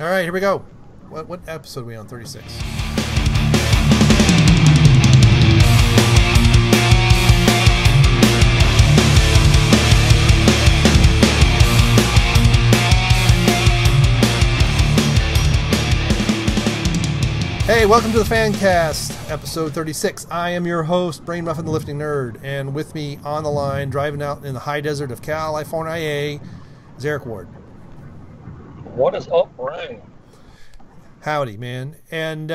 All right, here we go. What episode are we on? 36. Hey, welcome to the FanCast, episode 36. I am your host, Brain Muffin, the Lifting Nerd, and with me on the line, driving out in the high desert of California, is Eric Ward. What is up, Brain? Howdy, man. And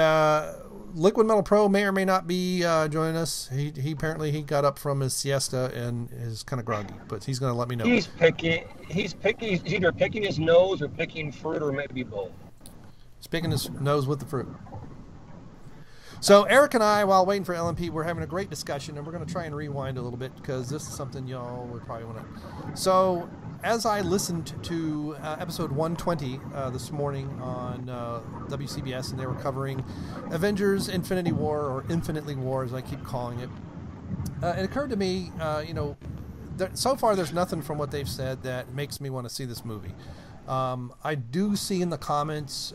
Liquid Metal Pro may or may not be joining us. He apparently he got up from his siesta and is kind of groggy, but he's going to let me know. He's picky. He's picky. He's either picking his nose or picking fruit or maybe both. He's picking his nose with the fruit. So Eric and I, while waiting for LMP, we're having a great discussion, and we're going to try and rewind a little bit because this is something y'all would probably want to. So as I listened to episode 120 this morning on WCBS, and they were covering Avengers Infinity War, or Infinitely War as I keep calling it, it occurred to me, you know, that so far there's nothing from what they've said that makes me want to see this movie. I do see in the comments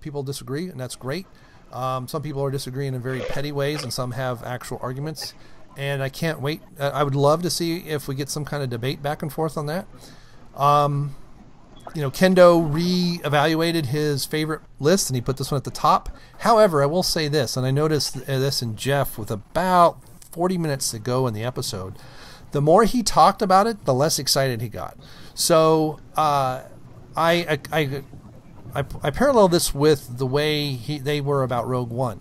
people disagree, and that's great. Some people are disagreeing in very petty ways, and some have actual arguments. And I can't wait. I would love to see if we get some kind of debate back and forth on that. You know, Kendo re-evaluated his favorite list, and he put this one at the top. However, I will say this, and I noticed this in Jeff with about 40 minutes to go in the episode. The more he talked about it, the less excited he got. So I parallel this with the way they were about Rogue One.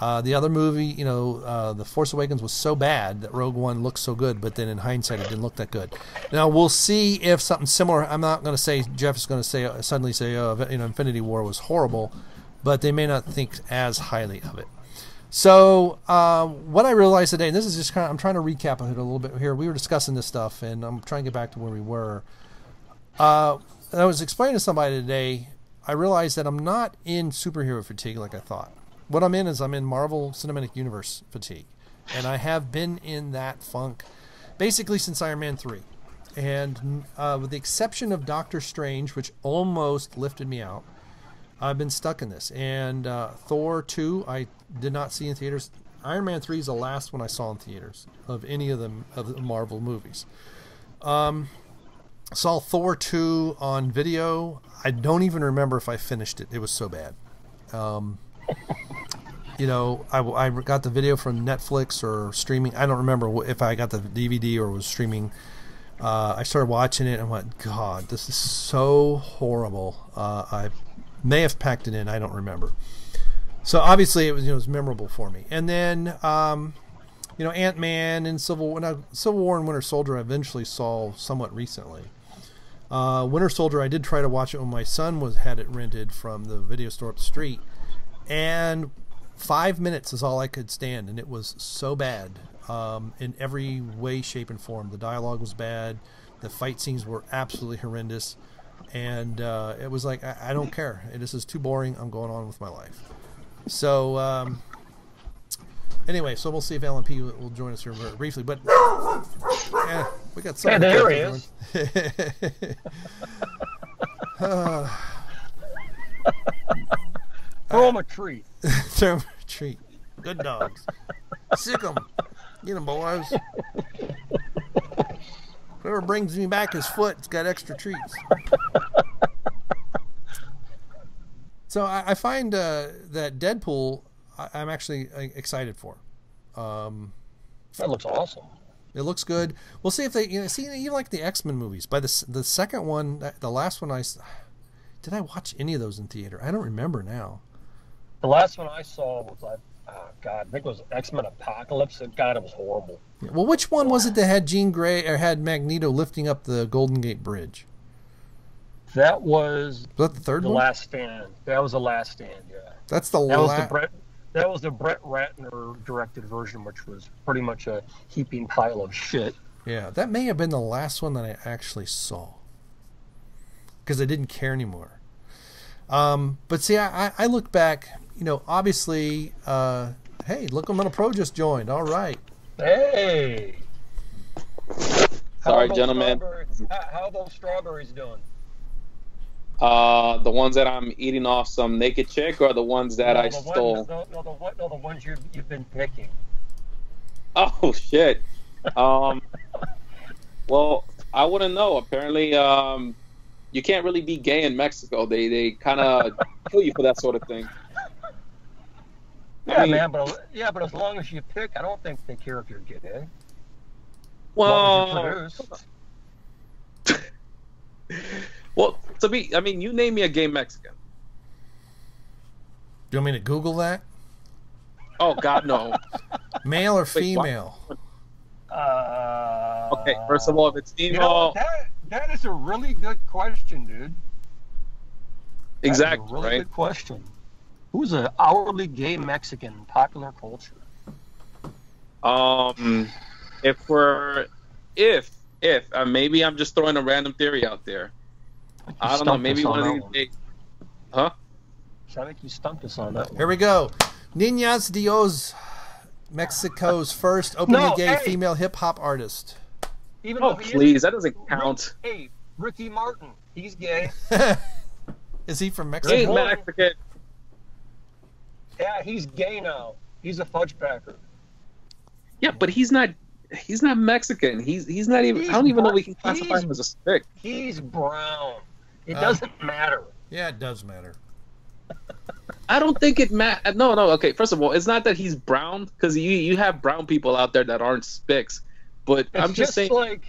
The other movie, you know, The Force Awakens was so bad that Rogue One looked so good, but then in hindsight it didn't look that good. Now, we'll see if something similar. I'm not going to say Jeff is going to say suddenly say, oh, you know, Infinity War was horrible, but they may not think as highly of it. So what I realized today, and this is just kind of, I'm trying to recap it a little bit here. We were discussing this stuff, and I'm trying to get back to where we were. I was explaining to somebody today, I realized that I'm not in superhero fatigue like I thought. What I'm in is I'm in Marvel Cinematic Universe fatigue. And I have been in that funk basically since Iron Man 3. And with the exception of Doctor Strange, which almost lifted me out, I've been stuck in this. And Thor 2, I did not see in theaters. Iron Man 3 is the last one I saw in theaters of any of them of the Marvel movies. Saw Thor 2 on video. I don't even remember if I finished it. It was so bad. You know, I got the video from Netflix or streaming. I don't remember if I got the DVD or was streaming. I started watching it and went, God, this is so horrible. I may have packed it in. I don't remember. So obviously it was, you know, it was memorable for me. And then, you know, Ant-Man and Civil War and Winter Soldier I eventually saw somewhat recently. Winter Soldier, I did try to watch it when my son had it rented from the video store up the street, and 5 minutes is all I could stand, and it was so bad in every way, shape, and form. The dialogue was bad, the fight scenes were absolutely horrendous, and it was like, I don't care. This is too boring. I'm going on with my life. So anyway, so we'll see if LMP will join us here briefly, but yeah, we got something. Yeah, there he is. Throw him a treat. Throw him a treat. Good dogs. Sick 'em. Get 'em, boys. Whoever brings me back his foot, it's got extra treats. So I find that Deadpool, I'm actually excited for. That looks awesome. It looks good. We'll see if they, you know, see, you like the X-Men movies. By the second one, the last one, did I watch any of those in theater? I don't remember now. The last one I saw was like, oh God, I think it was X-Men Apocalypse. God, it was horrible. Yeah, well, which one was it that had Jean Grey or had Magneto lifting up the Golden Gate Bridge? That was that the third one? The Last Stand. That was The Last Stand. Yeah. That's the last. That was the Brett Ratner directed version, which was pretty much a heaping pile of shit. Yeah, that may have been the last one that I actually saw because I didn't care anymore. But see, I look back, you know, obviously, hey, Liquid Metal Pro just joined. All right. Hey. Sorry, gentlemen. How are those strawberries doing? The ones that I'm eating off some naked chick, or the ones that I stole? No, the ones you've been picking. Oh, shit. Well, I wouldn't know. Apparently, you can't really be gay in Mexico. They kind of kill you for that sort of thing. Yeah, I mean, man, but as long as you pick, I don't think they care if you're gay. Well, I mean, you name me a gay Mexican. Do you want me to Google that? Oh, God, no. Male or female? Okay, first of all, if it's female... You know, that is a really good question, dude. Exactly, really good question. Who's an hourly gay Mexican in popular culture? If we're... If maybe I'm just throwing a random theory out there. I don't know. Maybe one of these days. Huh? I think you stumped us on that one. Here we go. Niñas Dios, Mexico's first openly gay female hip hop artist. Even oh please, that doesn't count. Hey, Ricky Martin, he's gay. Is he from Mexico? He's Mexican. Yeah, he's gay now. He's a fudgepacker. Yeah, but he's not. He's not Mexican. He's not even. I don't even know we can classify him as a stick. He's brown. It doesn't matter. Yeah, it does matter. I don't think it matters. No. Okay, first of all, it's not that he's brown, because you have brown people out there that aren't spicks. But it's I'm just saying, like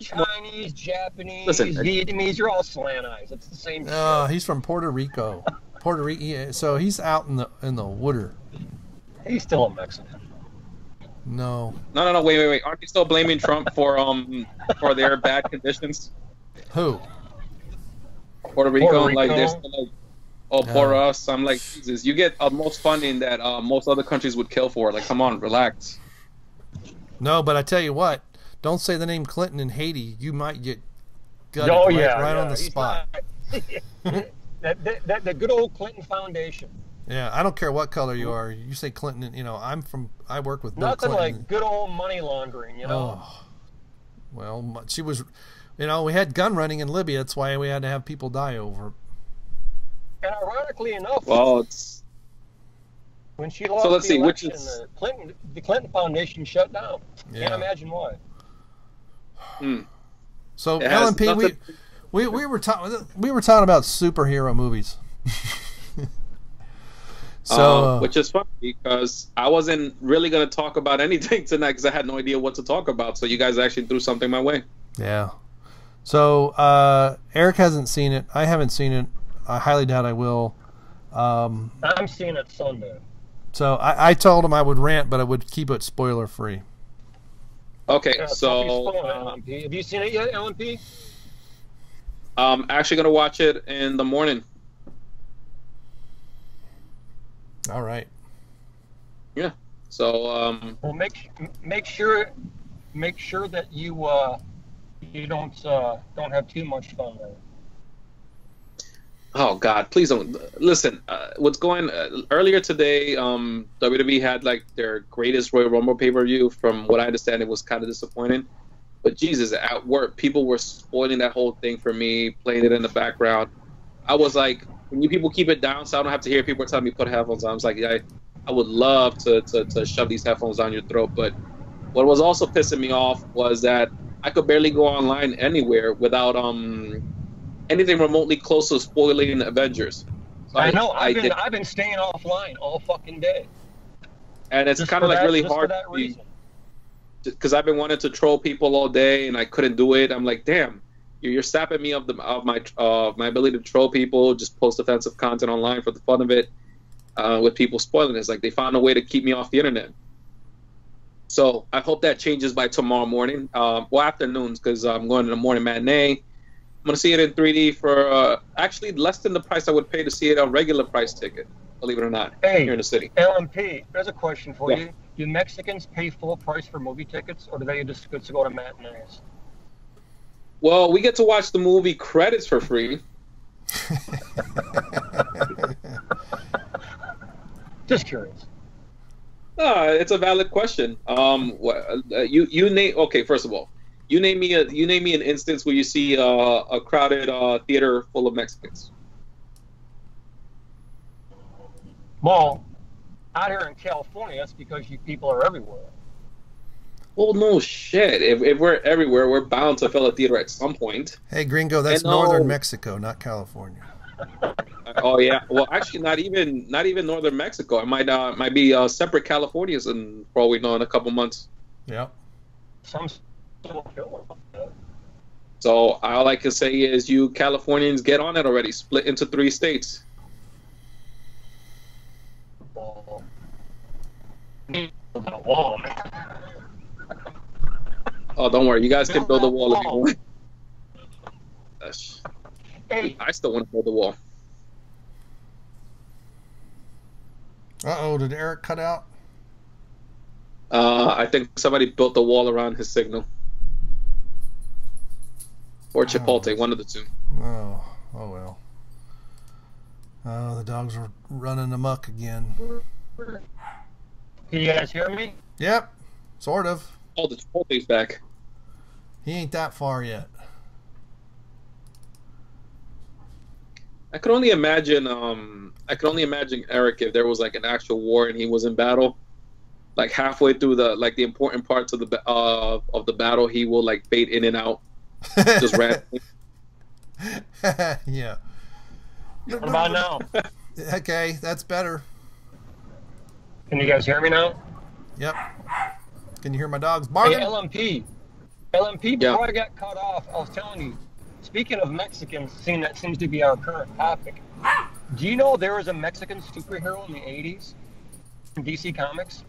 Chinese, Japanese, Vietnamese, you're all slant eyes. It's the same. He's from Puerto Rico. Puerto Rico. So he's out in the water. He's still a Mexican. No. Wait. Aren't you still blaming Trump for their bad conditions? Who? Puerto Rico. Like they're still like, oh, poor us. I'm like, Jesus, you get most funding that most other countries would kill for. Like, come on, relax. No, but I tell you what, don't say the name Clinton in Haiti. You might get gutted on the spot. The good old Clinton Foundation. Yeah, I don't care what color you are. You say Clinton, you know, I work with Bill Clinton. Nothing like good old money laundering, you know. Oh. Well, she was, you know, we had gun running in Libya. That's why we had to have people die over. And ironically enough, well, it's... when she lost the election, which is... the Clinton Foundation shut down. Yeah. Can't imagine why. Hmm. So, LMP, we were talking about superhero movies. So, which is funny because I wasn't really going to talk about anything tonight because I had no idea what to talk about. So you guys actually threw something my way. Yeah. So Eric hasn't seen it. I haven't seen it. I highly doubt I will. I'm seeing it Sunday. So I told him I would rant, but I would keep it spoiler free. Okay. Yeah, so have you seen it yet, LMP? I'm actually going to watch it in the morning. All right. Yeah. So. Well, make sure that you you don't have too much fun there. Oh God! Please don't listen. What's going earlier today? WWE had like their greatest Royal Rumble pay-per-view. From what I understand, it was kind of disappointing. But Jesus, at work, people were spoiling that whole thing for me, playing it in the background. I was like. When you people keep it down so I don't have to hear people telling me put headphones on. I was like, yeah, I would love to shove these headphones down your throat. But what was also pissing me off was that I could barely go online anywhere without anything remotely close to spoiling Avengers. So I know. I've been staying offline all fucking day. And it's kind of like really hard because I've been wanting to troll people all day and I couldn't do it. I'm like, damn. You're sapping me of my ability to troll people, just post offensive content online for the fun of it, with people spoiling it. It's like they found a way to keep me off the internet. So I hope that changes by tomorrow morning, well afternoons, because I'm going to the morning matinee. I'm gonna see it in 3D for actually less than the price I would pay to see it on regular price ticket. Believe it or not, hey, here in the city. LMP, there's a question for you. Do Mexicans pay full price for movie tickets, or do they just get to go to matinees? Well, we get to watch the movie credits for free. Just curious. It's a valid question. You name. Okay, first of all, You name me an instance where you see a crowded theater full of Mexicans. Well, out here in California, that's because you people are everywhere. Well, no shit. If we're everywhere, we're bound to fill a theater at some point. Hey, Gringo, that's northern Mexico, not California. Oh yeah. Well, actually, not even northern Mexico. It might be separate Californias, and for all we know, in a couple months. Yeah. So all I can say is, you Californians, get on it already. Split into 3 states. Oh, don't worry. You guys can build a wall if you want. Gosh. I still want to build the wall. Did Eric cut out? I think somebody built the wall around his signal. Or Chipotle, one of the 2. Oh well. The dogs are running amok again. Can you guys hear me? Yep, sort of. Oh, the Chipotle's back. He ain't that far yet. I could only imagine. I could only imagine Eric if there was like an actual war and he was in battle. Like halfway through the important parts of the battle, he will like bait in and out, just randomly. Yeah. What about now? Okay, that's better. Can you guys hear me now? Yep. Can you hear my dogs barking? Hey, LMP. Before I got cut off, I was telling you. Speaking of Mexicans, seeing that seems to be our current topic. Do you know there was a Mexican superhero in the 80s in DC Comics?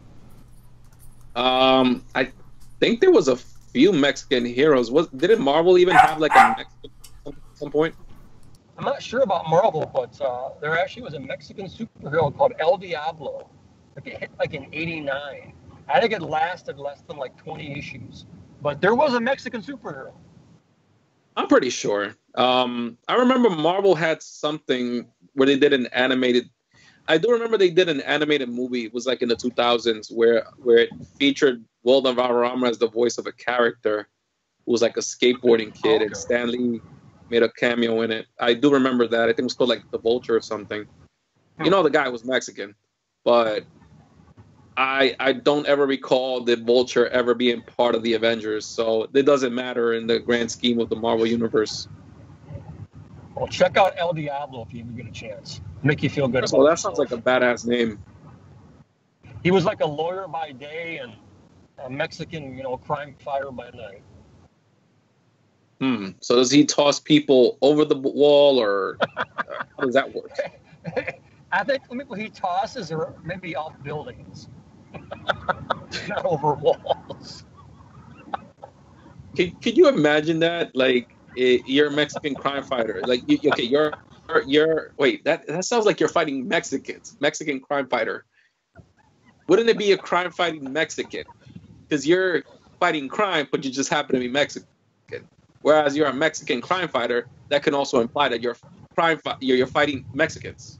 I think there was a few Mexican heroes. Didn't Marvel even have like a Mexican at some point? I'm not sure about Marvel, but there actually was a Mexican superhero called El Diablo. It hit like in '89. I think it lasted less than like 20 issues. But there was a Mexican superhero. I'm pretty sure. I remember Marvel had something where they did an animated. I do remember they did an animated movie. It was like in the 2000s where it featured Will Navarro as the voice of a character who was like a skateboarding kid, and Stan Lee made a cameo in it. I do remember that. I think it was called like The Vulture or something. You know, the guy was Mexican, but I don't ever recall the Vulture ever being part of the Avengers, so it doesn't matter in the grand scheme of the Marvel Universe. Well, check out El Diablo if you ever get a chance. Make you feel good about it. Well, that sounds like a badass name. He was like a lawyer by day and a Mexican, you know, crime fighter by night. Hmm. So does he toss people over the wall, or how does that work? I think he tosses or maybe off buildings. Not over walls. Could you imagine that? Like, you're a Mexican crime fighter. Like, wait, that sounds like you're fighting Mexicans. Mexican crime fighter. Wouldn't it be a crime fighting Mexican? Because you're fighting crime, but you just happen to be Mexican. Whereas you're a Mexican crime fighter, that can also imply that you're fighting Mexicans.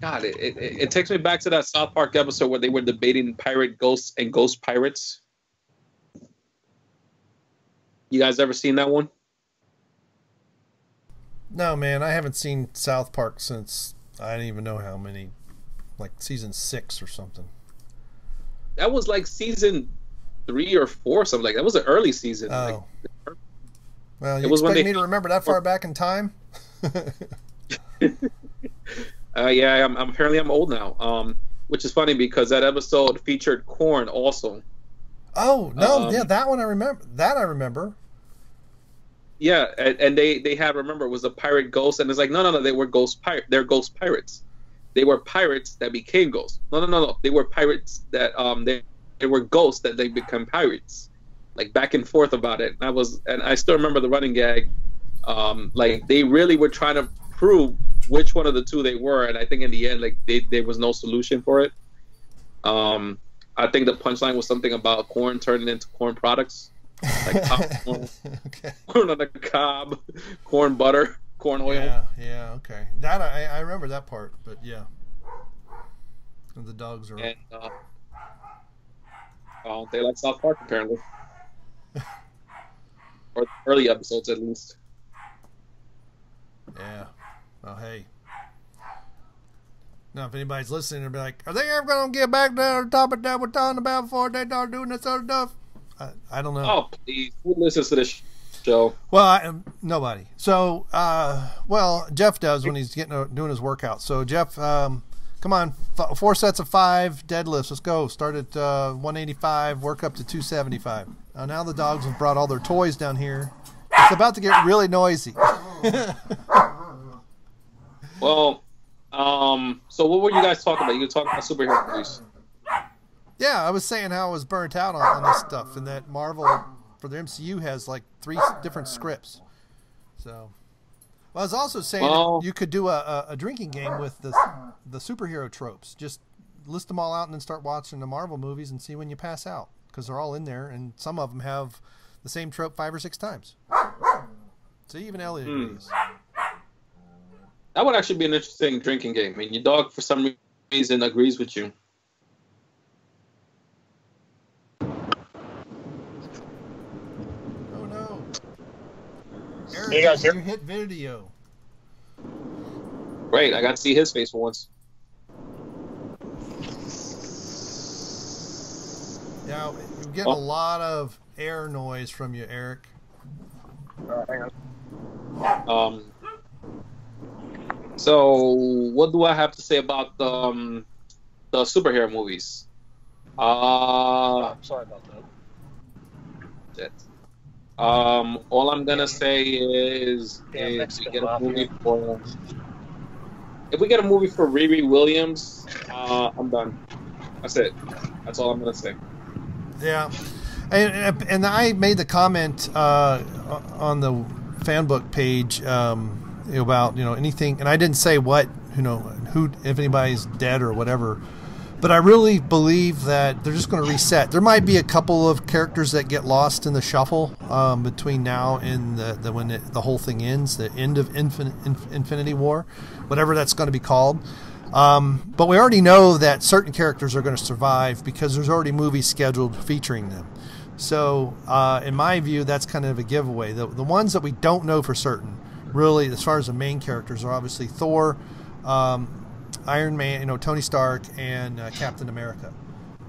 God, it takes me back to that South Park episode where they were debating pirate ghosts and ghost pirates. You guys ever seen that one? No, man, I haven't seen South Park since I don't even know how many, like season 6 or something. That was like season 3 or 4, something like that. That was an early season. Oh. Like, well, you expect me to remember that far back in time? Yeah, apparently I'm old now, which is funny because that episode featured corn also. Oh no, yeah, that one I remember. Yeah, and they had, remember, it was a pirate ghost, and it's like no, they were ghost pirates. They're ghost pirates. They were pirates that became ghosts. No, they were pirates that they were ghosts that they become pirates. Like back and forth about it. And I still remember the running gag. Like they really were trying to prove which one of the 2 they were, and I think in the end, like there was no solution for it. I think the punchline was something about corn turning into corn products, like popcorn, corn on the cob, corn butter, corn oil. Yeah, okay. That I remember that part, but yeah, the dogs are. And, they like South Park apparently. Or early episodes, at least. Yeah. Well, hey. Now, if anybody's listening, they'll be like, are they ever going to get back to the topic that we're talking about before they start doing this other stuff? I don't know. Oh, please. Who listens to this show? Well, nobody. So, well, Jeff does when he's doing his workout. So, Jeff, come on. 4 sets of 5 deadlifts. Let's go. Start at 185, work up to 275. Now the dogs have brought all their toys down here. It's about to get really noisy. Well... So what were you guys talking about? You were talking about superhero movies. Yeah, I was saying how I was burnt out on this stuff, and that Marvel for the MCU has like 3 different scripts. So, well, I was also saying that you could do a drinking game with the superhero tropes. Just list them all out and then start watching the Marvel movies and see when you pass out, because they're all in there, and some of them have the same trope 5 or 6 times. So even Elliot agrees. That would actually be an interesting drinking game. I mean, your dog, for some reason, agrees with you. Oh, no. Eric, you guys here? You hit video. Great. I got to see his face for once. Now, you're getting a lot of air noise from you, Eric. Hang on. So, what do I have to say about the superhero movies? I'm sorry about that. All I'm gonna say is, if we get a movie for Riri Williams, I'm done. That's it. That's all I'm gonna say. Yeah, and I made the comment on the fan book page. About anything, and I didn't say what who, if anybody's dead or whatever, but I really believe that they're just going to reset. There might be a couple of characters that get lost in the shuffle between now and the when the whole thing ends, the end of Infinity War, whatever that's going to be called. But we already know that certain characters are going to survive because there's already movies scheduled featuring them. So in my view, that's kind of a giveaway. The ones that we don't know for certain, really, as far as the main characters, are obviously Thor, Iron Man, Tony Stark, and Captain America.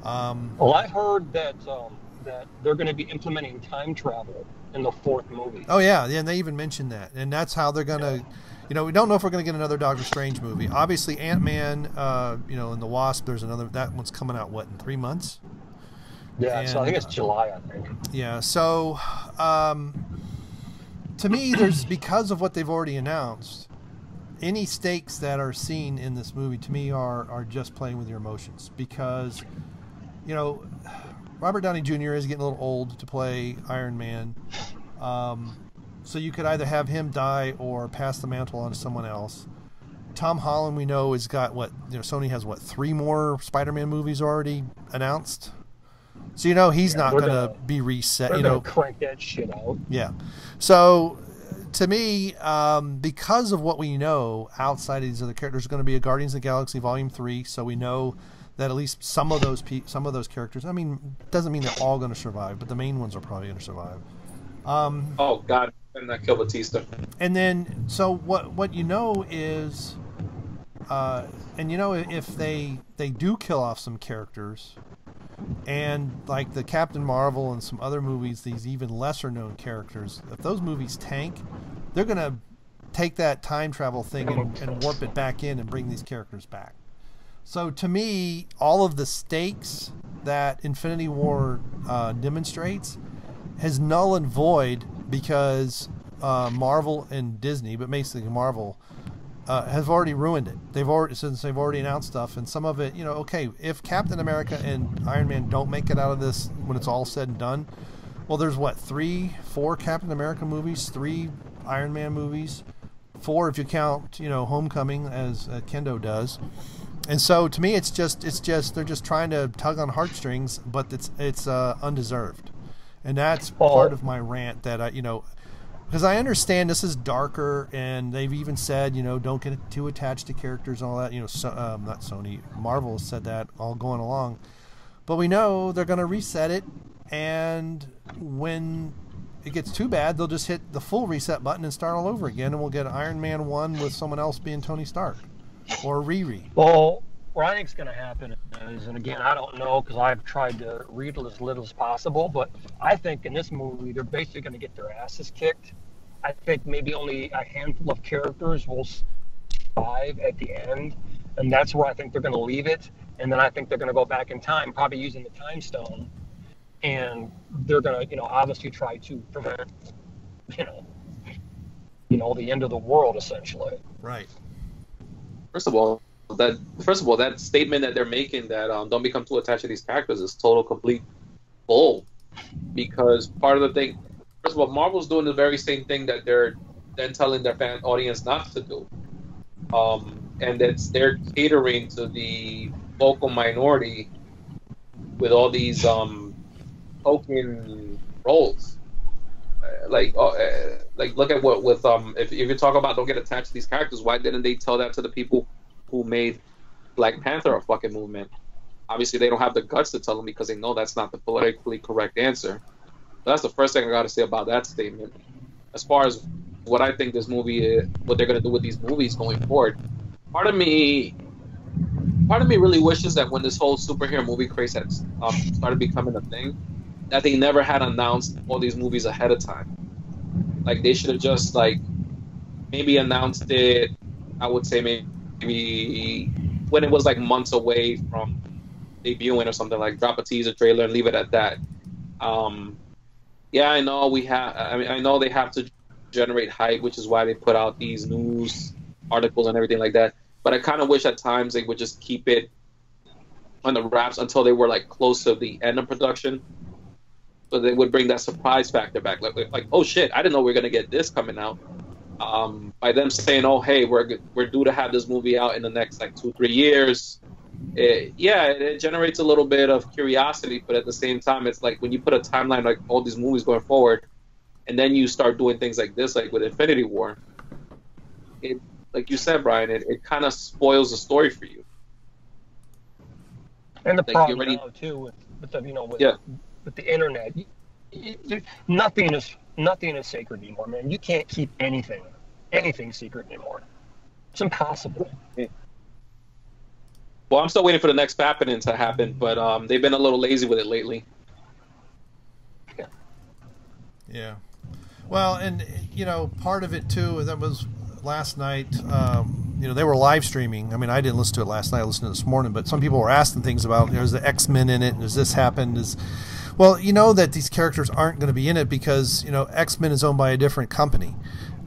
Well, I heard that they're going to be implementing time travel in the 4th movie. Oh yeah, and they even mentioned that, and that's how they're going to. Yeah. We don't know if we're going to get another Doctor Strange movie. Obviously, Ant-Man, and the Wasp. There's another. That one's coming out in 3 months? Yeah, and, so I think it's July. I think. Yeah. So. To me, because of what they've already announced, any stakes that are seen in this movie, to me, are just playing with your emotions. Because, Robert Downey Jr. is getting a little old to play Iron Man. So you could either have him die or pass the mantle on to someone else. Tom Holland, we know, has got Sony has 3 more Spider-Man movies already announced. So he's not gonna be reset. Crank that shit out. Yeah. So to me, because of what we know outside of these other characters, there's going to be a Guardians of the Galaxy Volume 3. So we know that at least some of those characters. I mean, doesn't mean they're all going to survive, but the main ones are probably going to survive. Oh God, and that kill Batista. And then, so what is, if they do kill off some characters. And like the Captain Marvel and some other movies, these even lesser-known characters, if those movies tank, they're going to take that time travel thing and warp it back in and bring these characters back. So to me, all of the stakes that Infinity War demonstrates is null and void because Marvel and Disney, but basically Marvel, have already ruined it. Since they've already announced stuff, and some of it, okay, if Captain America and Iron Man don't make it out of this when it's all said and done, well, there's 3, 4 Captain America movies, 3 Iron Man movies, 4 if you count, Homecoming as Kendo does. And so to me, it's just they're just trying to tug on heartstrings, but it's undeserved, and that's part of my rant that I. Because I understand this is darker, and they've even said, don't get too attached to characters and all that. Not Sony, Marvel said that all going along. But we know they're going to reset it, and when it gets too bad, they'll just hit the full reset button and start all over again, and we'll get Iron Man 1 with someone else being Tony Stark or Riri. Well, what I think's going to happen is, and again, I don't know because I've tried to read as little as possible, but I think in this movie they're basically going to get their asses kicked. I think maybe only a handful of characters will survive at the end, and that's where I think they're going to leave it. And then I think they're going to go back in time, probably using the time stone, and they're going to, you know, obviously try to prevent, the end of the world, essentially. Right. First of all, that statement that they're making that don't become too attached to these characters is total, complete bull, because part of the thing, first of all, Marvel's doing the very same thing that they're then telling their fan audience not to do. And it's they're catering to the vocal minority with all these token roles. Like look at what with if you talk about don't get attached to these characters, why didn't they tell that to the people who made Black Panther a fucking movement? Obviously, they don't have the guts to tell them because they know that's not the politically correct answer. But that's the first thing I got to say about that statement. As far as what I think this movie is, what they're gonna do with these movies going forward, part of me really wishes that when this whole superhero movie craze had started becoming a thing, that they never had announced all these movies ahead of time. Like they should have just maybe announced it. I would say maybe when it was months away from debuting or something, drop a teaser trailer and leave it at that. Yeah, I know we have. I mean, I know they have to generate hype, which is why they put out these news articles and everything like that. But I kind of wish at times they would just keep it on the wraps until they were close to the end of production, so they would bring that surprise factor back. Like oh shit, I didn't know we were gonna get this coming out. By them saying, oh hey, we're due to have this movie out in the next 2-3 years. It generates a little bit of curiosity, but at the same time, it's when you put a timeline all these movies going forward, and then you start doing things like this, with Infinity War. It, like you said, Brian, it kind of spoils the story for you. And the problem now too with the internet, nothing is sacred anymore, man. You can't keep anything secret anymore. It's impossible. Yeah. Well, I'm still waiting for the next happening to happen, but they've been a little lazy with it lately. Yeah. Yeah. Well, and, part of it, too, that was last night, they were live streaming. I mean, I didn't listen to it last night. I listened to it this morning, but some people were asking things about, there's the X-Men in it, and there's this happened. Well, you know that these characters aren't going to be in it because, X-Men is owned by a different company.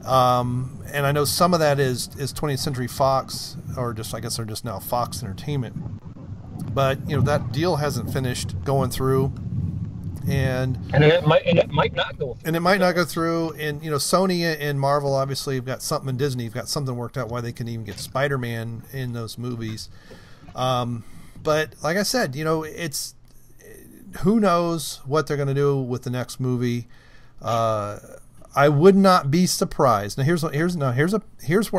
And I know some of that is 20th Century Fox, or I guess they're just now Fox Entertainment. But that deal hasn't finished going through, and it might not go through. And Sony and Marvel obviously have got something, and Disney have got something worked out why they can even get Spider-Man in those movies. But like I said, it's who knows what they're going to do with the next movie. I would not be surprised. Now here's where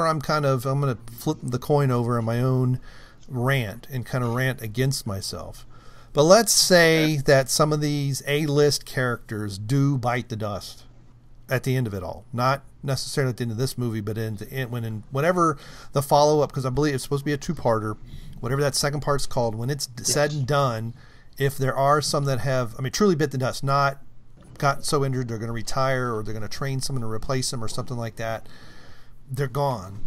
I'm going to flip the coin over in my own rant and kind of rant against myself. But let's say that some of these A-list characters do bite the dust at the end of it all. Not necessarily at the end of this movie, but in whatever the follow-up, because I believe it's supposed to be a two-parter, whatever that second part's called, when it's said and done, if there are some that have, truly bit the dust, not got so injured they're going to retire or they're going to train someone to replace them or something like that, they're gone.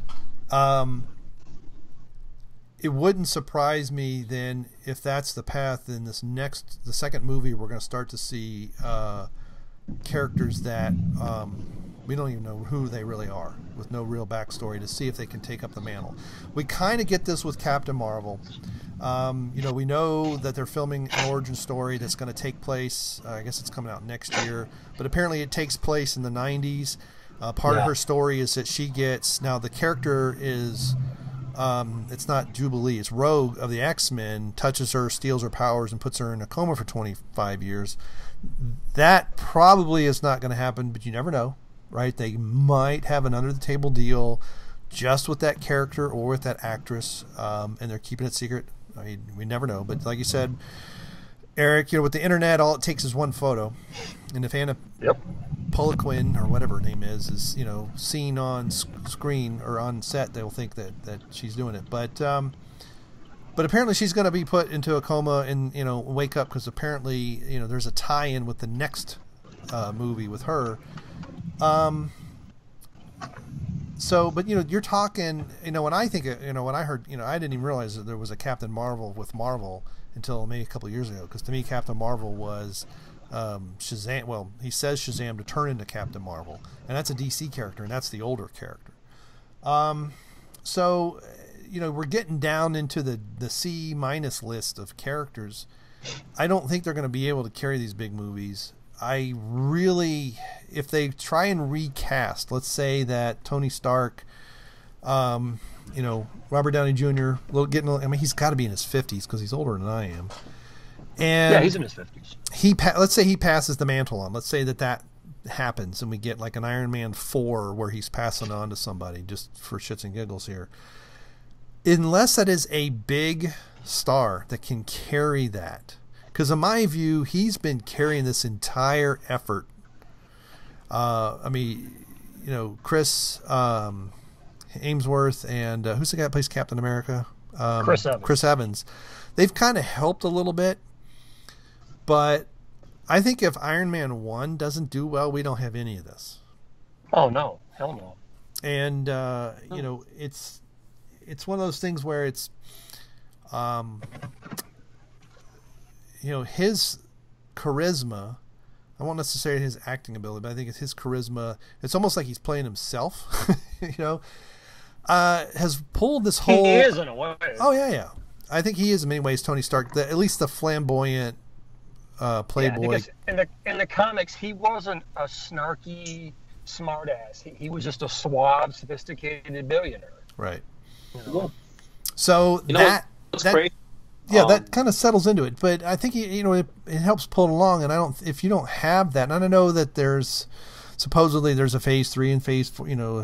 It wouldn't surprise me then if that's the path. Then the second movie, we're going to start to see characters that we don't even know who they really are, with no real backstory, to see if they can take up the mantle. We kind of get this with Captain Marvel. We know that they're filming an origin story that's going to take place, I guess it's coming out next year, but apparently it takes place in the 90s. Part of her story is that she gets, now the character is, it's not Jubilee, it's Rogue of the X-Men, touches her, steals her powers, and puts her in a coma for 25 years. That probably is not going to happen, but you never know, right? They might have an under-the-table deal just with that character or with that actress, and they're keeping it secret. I mean, we never know, but like you said, Eric, with the internet, all it takes is one photo, and if Anna Poliquin or whatever her name is you know, seen on screen or on set, they'll think that she's doing it. But apparently she's going to be put into a coma and, you know, wake up, because apparently, you know, there's a tie-in with the next movie with her. So, but, you know, you're talking, you know, when I think, you know, when I heard, you know, I didn't even realize that there was a Captain Marvel with Marvel until maybe a couple of years ago, because to me Captain Marvel was Shazam. Well, he says Shazam to turn into Captain Marvel, and that's a DC character, and that's the older character. So, you know, we're getting down into the C- list of characters. I don't think they're going to be able to carry these big movies. I really, if they try and recast, let's say that Tony Stark, you know, Robert Downey Jr., I mean, he's got to be in his 50s because he's older than I am. And yeah, he's in his 50s. Let's say he passes the mantle on. Let's say that happens and we get like an Iron Man 4 where he's passing on to somebody, just for shits and giggles here. Unless that is a big star that can carry that. Because in my view, he's been carrying this entire effort. I mean, you know, Chris Hemsworth and who's the guy that plays Captain America? Chris Evans. Chris Evans. They've kind of helped a little bit. But I think if Iron Man 1 doesn't do well, we don't have any of this. Oh, no. Hell no. And, you know, it's one of those things where it's... you know, his charisma, I won't necessarily his acting ability, but I think it's his charisma. It's almost like he's playing himself, you know, has pulled this whole... He is in a way. Oh, yeah, yeah. I think he is in many ways Tony Stark, at least the flamboyant playboy. Yeah, in the comics, he wasn't a snarky smartass. He was just a suave, sophisticated billionaire. Right. You know? So you know, that's crazy. Yeah, that kind of settles into it, but I think you know it helps pull it along. And I don't, if you don't have that, and I don't know that there's supposedly a phase 3 and phase 4. You know,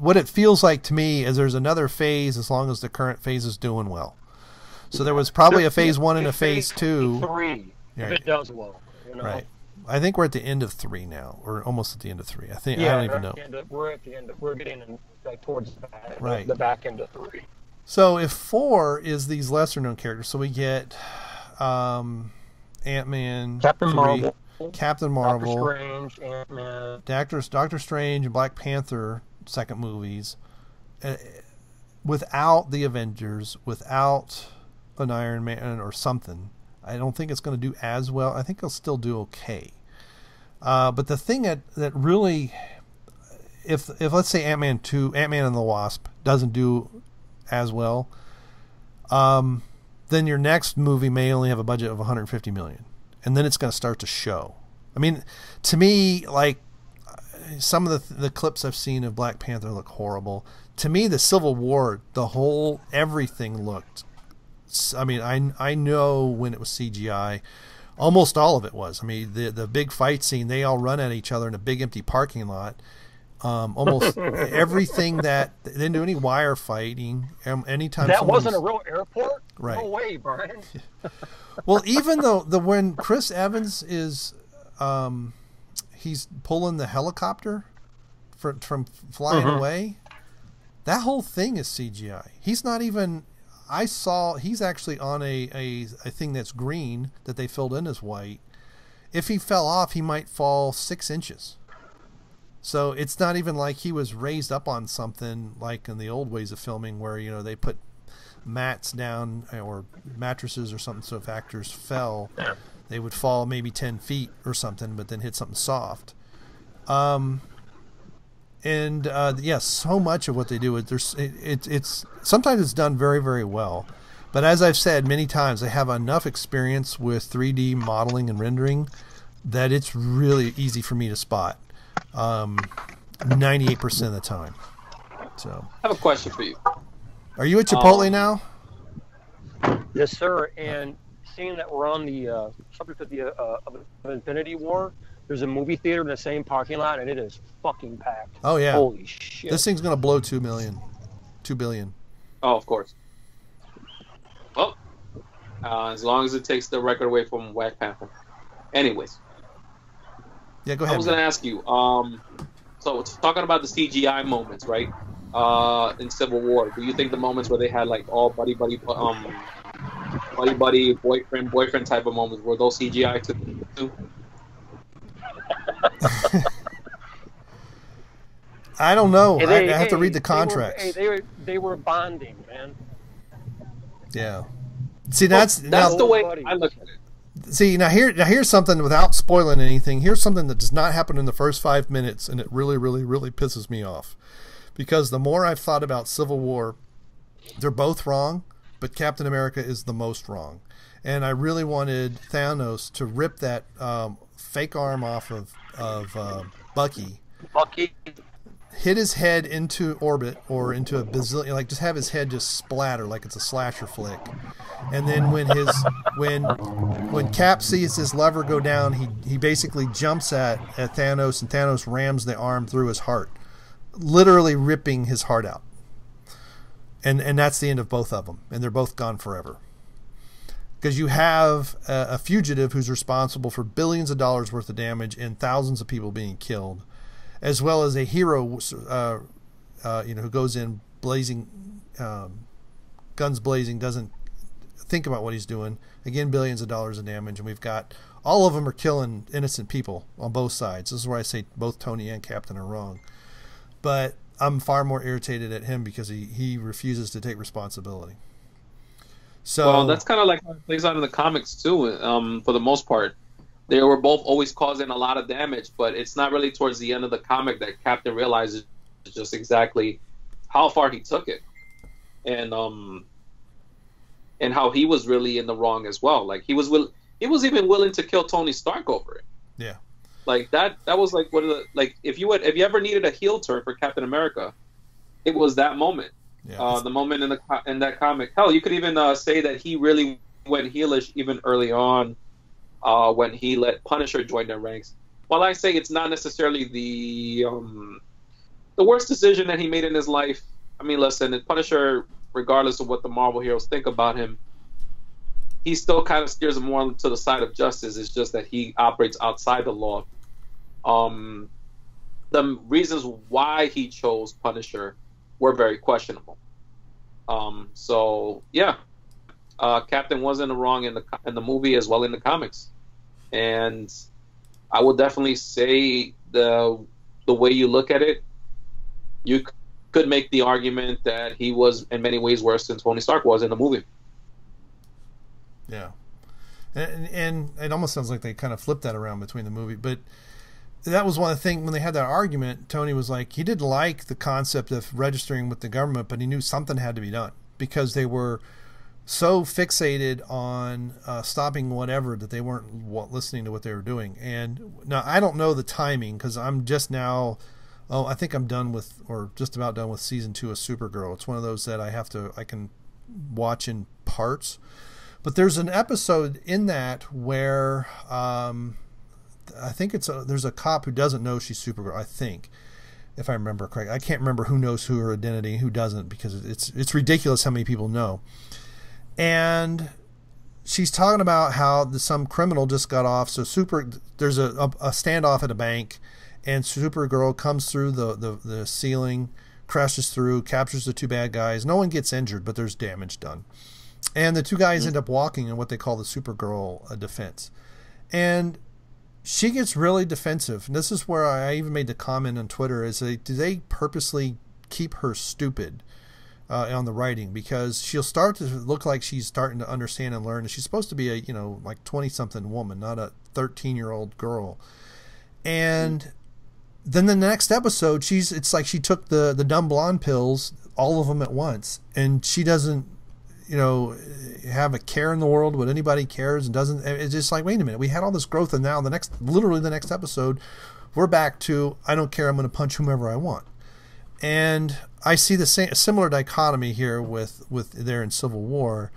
what it feels like to me is there's another phase as long as the current phase is doing well. So there was probably a phase 1 and a phase 2. Phase 3, if it does well, you know? Right? I think we're at the end of 3 now, or almost at the end of 3. I think yeah, I don't even know. We're at the end. We're getting like towards the back end of 3. So if 4 is these lesser-known characters, so we get Ant-Man, Captain Marvel, Doctor Strange, Ant-Man, Doctor Strange, and Black Panther second movies, without the Avengers, without an Iron Man or something, I don't think it's going to do as well. I think it'll still do okay. But the thing that really, if let's say Ant-Man and the Wasp doesn't do as well, then your next movie may only have a budget of $150 million, and then it's going to start to show. I mean, to me, like some of the clips I've seen of Black Panther look horrible. To me, the Civil War, everything looked. I mean, I know when it was CGI, almost all of it was. I mean, the big fight scene, they all run at each other in a big empty parking lot. Almost everything that they didn't do any wire fighting. Anytime that wasn't a real airport, right? No way, Brian. Well, even though when Chris Evans is, he's pulling the helicopter from flying away. That whole thing is CGI. He's not even. I saw he's actually on a thing that's green that they filled in as white. If he fell off, he might fall 6 inches. So it's not even like he was raised up on something like in the old ways of filming where, you know, they put mats down or mattresses or something. So if actors fell, they would fall maybe 10 feet or something, but then hit something soft. Yeah, so much of what they do is it's sometimes it's done very, very well. But as I've said many times, they have enough experience with 3D modeling and rendering that it's really easy for me to spot. 98% of the time. So I have a question for you. Are you at Chipotle now? Yes, sir. And seeing that we're on the subject of Infinity War, there's a movie theater in the same parking lot, and it is fucking packed. Oh yeah. Holy shit. This thing's gonna blow 2 billion. Oh, of course. Well, as long as it takes the record away from Black Panther. Anyways. Yeah, go ahead. I was going to ask you. So it's talking about the CGI moments, right? In Civil War, do you think the moments where they had like all buddy buddy, boyfriend type of moments were those CGI too? I don't know. Hey, I have to read the contracts. They were bonding, man. Yeah. See, that's the way I look at it. See, now here's something without spoiling anything. Here's something that does not happen in the first 5 minutes, and it really, really, really pisses me off. Because the more I've thought about Civil War, they're both wrong, but Captain America is the most wrong. And I really wanted Thanos to rip that fake arm off of Bucky. Bucky. Hit his head into orbit or into a bazillion, like just have his head just splatter like it's a slasher flick. And then when his when Cap sees his lever go down, he basically jumps at Thanos, and Thanos rams the arm through his heart, literally ripping his heart out. And that's the end of both of them, and they're both gone forever. Because you have a fugitive who's responsible for billions of dollars worth of damage and thousands of people being killed, as well as a hero, who goes in blazing, guns blazing, doesn't think about what he's doing. Again, billions of dollars of damage, and we've got all of them are killing innocent people on both sides. This is where I say both Tony and Captain are wrong. But I'm far more irritated at him because he refuses to take responsibility. So well, that's kind of like how it plays out in the comics too, for the most part. They were both always causing a lot of damage, but it's not really towards the end of the comic that Captain realizes just exactly how far he took it, and how he was really in the wrong as well. Like he was even willing to kill Tony Stark over it. Yeah, like that was like one of the if you ever needed a heel turn for Captain America, it was that moment. Yeah, the moment in that comic. Hell, you could even say that he really went heelish even early on. When he let Punisher join their ranks. While I say it's not necessarily the worst decision that he made in his life, I mean, listen, Punisher, regardless of what the Marvel heroes think about him, he still kind of steers him more to the side of justice. It's just that he operates outside the law. The reasons why he chose Punisher were very questionable. So, yeah. Captain was in the wrong in the movie as well in the comics, and I would definitely say the way you look at it, you could make the argument that he was in many ways worse than Tony Stark was in the movie. Yeah, and it almost sounds like they kind of flipped that around between the movie, but that was one of the things when they had that argument. Tony was like, he didn't like the concept of registering with the government, but he knew something had to be done because they were so fixated on stopping whatever that they weren't listening to what they were doing. And now I don't know the timing because I'm just now, I think I'm done with or just about done with season 2 of Supergirl. It's one of those that I can watch in parts. But there's an episode in that where I think there's a cop who doesn't know she's Supergirl. I think. If I remember correctly, I can't remember who knows who her identity, who doesn't, because it's ridiculous how many people know. And she's talking about how some criminal just got off. So there's a standoff at a bank, and Supergirl comes through the ceiling, crashes through, captures the two bad guys. No one gets injured, but there's damage done. And the two guys end up walking in what they call the Supergirl defense. And she gets really defensive. And this is where I even made the comment on Twitter: do they purposely keep her stupid? On the writing, because she'll start to look like she's starting to understand and learn, and she's supposed to be a 20-something woman, not a 13-year-old girl. And then the next episode, it's like she took the dumb blonde pills, all of them at once, and she doesn't have a care in the world. What anybody cares and doesn't. It's just like, wait a minute, we had all this growth, and now literally the next episode, we're back to I don't care. I'm going to punch whomever I want. And I see the similar dichotomy here with there in Civil War,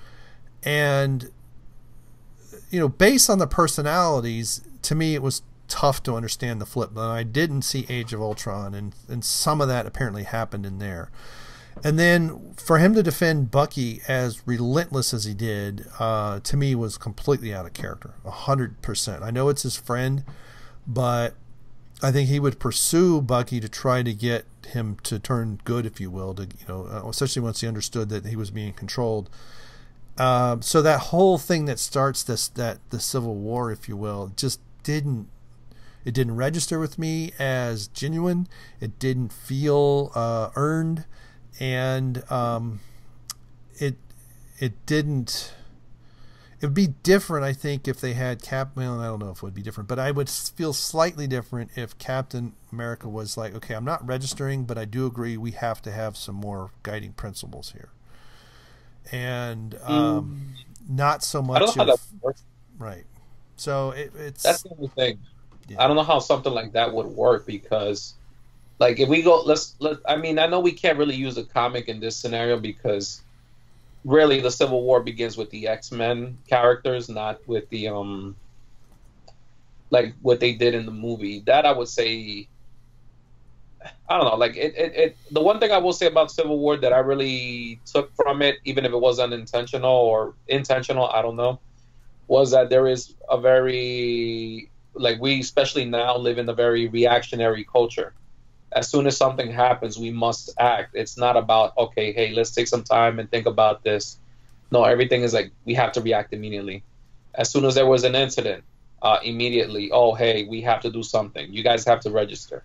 and based on the personalities, to me it was tough to understand the flip. But I didn't see Age of Ultron, and some of that apparently happened in there. And then for him to defend Bucky as relentless as he did, to me was completely out of character, 100%. I know it's his friend, but I think he would pursue Bucky to try to get him to turn good, if you will, to, you know, especially once he understood that he was being controlled. So that whole thing that starts the Civil War, if you will, just didn't register with me as genuine. It didn't feel earned, and it didn't. It would be different, I think, if they had Well, I don't know if it would be different, but I would feel slightly different if Captain America was like, okay, I'm not registering, but I do agree we have to have some more guiding principles here. And not so much. I don't know how that works. Right. So it's... That's the only thing. Yeah. I don't know how something like that would work, because, like, if we go... I mean, I know we can't really use a comic in this scenario because... Really, the Civil War begins with the X-Men characters, not with the like what they did in the movie. That I would say, I don't know. Like the one thing I will say about Civil War that I really took from it, even if it was unintentional or intentional, I don't know, was that there is a very, like, we especially now live in a very reactionary culture. As soon as something happens, we must act. It's not about, okay, hey, let's take some time and think about this. No, everything is like, we have to react immediately. As soon as there was an incident, immediately, oh, hey, we have to do something. You guys have to register.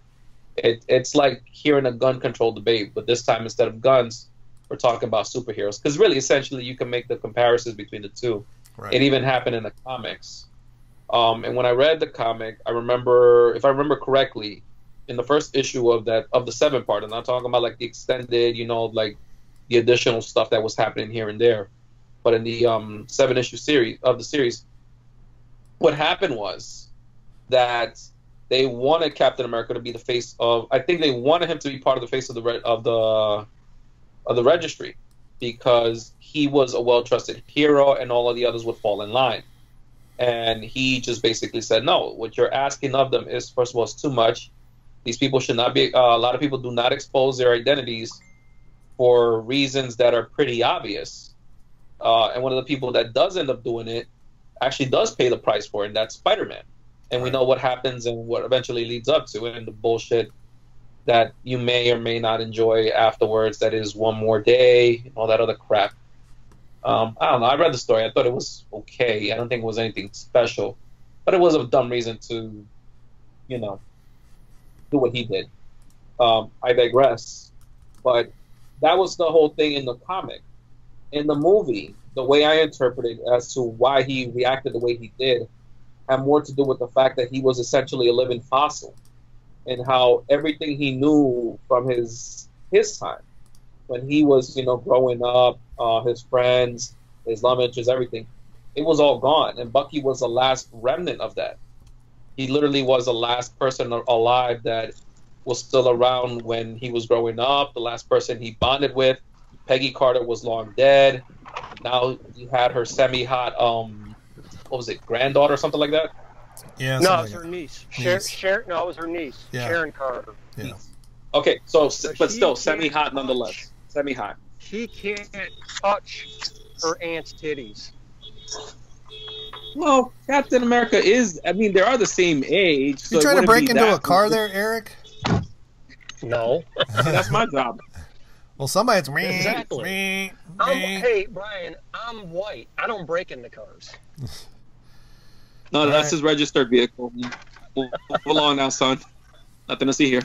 It's like hearing a gun control debate, but this time instead of guns, we're talking about superheroes. Because really, essentially, you can make the comparisons between the two. Right. It even happened in the comics. And when I read the comic, I remember, if I remember correctly, in the first issue of the 7-part, and I'm talking about like the extended, you know, like the additional stuff that was happening here and there, but in the 7-issue series of the series, what happened was that they wanted Captain America to be the face of, I think they wanted him to be part of the face of the registry, because he was a well-trusted hero and all of the others would fall in line. And he just basically said, no, what you're asking of them is, first of all, it's too much. These people should not be, a lot of people do not expose their identities for reasons that are pretty obvious. And one of the people that does end up doing it actually does pay the price for it, and that's Spider-Man. And we know what happens and what eventually leads up to it, and the bullshit that you may or may not enjoy afterwards, that is One More Day, and all that other crap. I don't know, I read the story, I thought it was okay. I don't think it was anything special, but it was a dumb reason to, you know, do what he did. I digress, but that was the whole thing in the comic. In the movie, the way I interpreted as to why he reacted the way he did had more to do with the fact that he was essentially a living fossil, and how everything he knew from his time, when he was, you know, growing up, his friends, his love interests, everything, it was all gone, and Bucky was the last remnant of that. He literally was the last person alive that was still around when he was growing up, the last person he bonded with. Peggy Carter was long dead. Now you had her semi-hot, what was it, granddaughter or something like that? Yeah. No, it was her niece. No, it was her niece, yeah. Sharon Carter. Yeah. Okay, so but still, semi-hot nonetheless. Semi-hot. She can't touch her aunt's titties. Well, Captain America is, I mean, they are the same age. So you trying to break into a car there, Eric? No. That's my job. Well, somebody's... Exactly. Hey, Brian, I'm white. I don't break into cars. No, that's right. His registered vehicle. We're long now, son. Nothing to see here.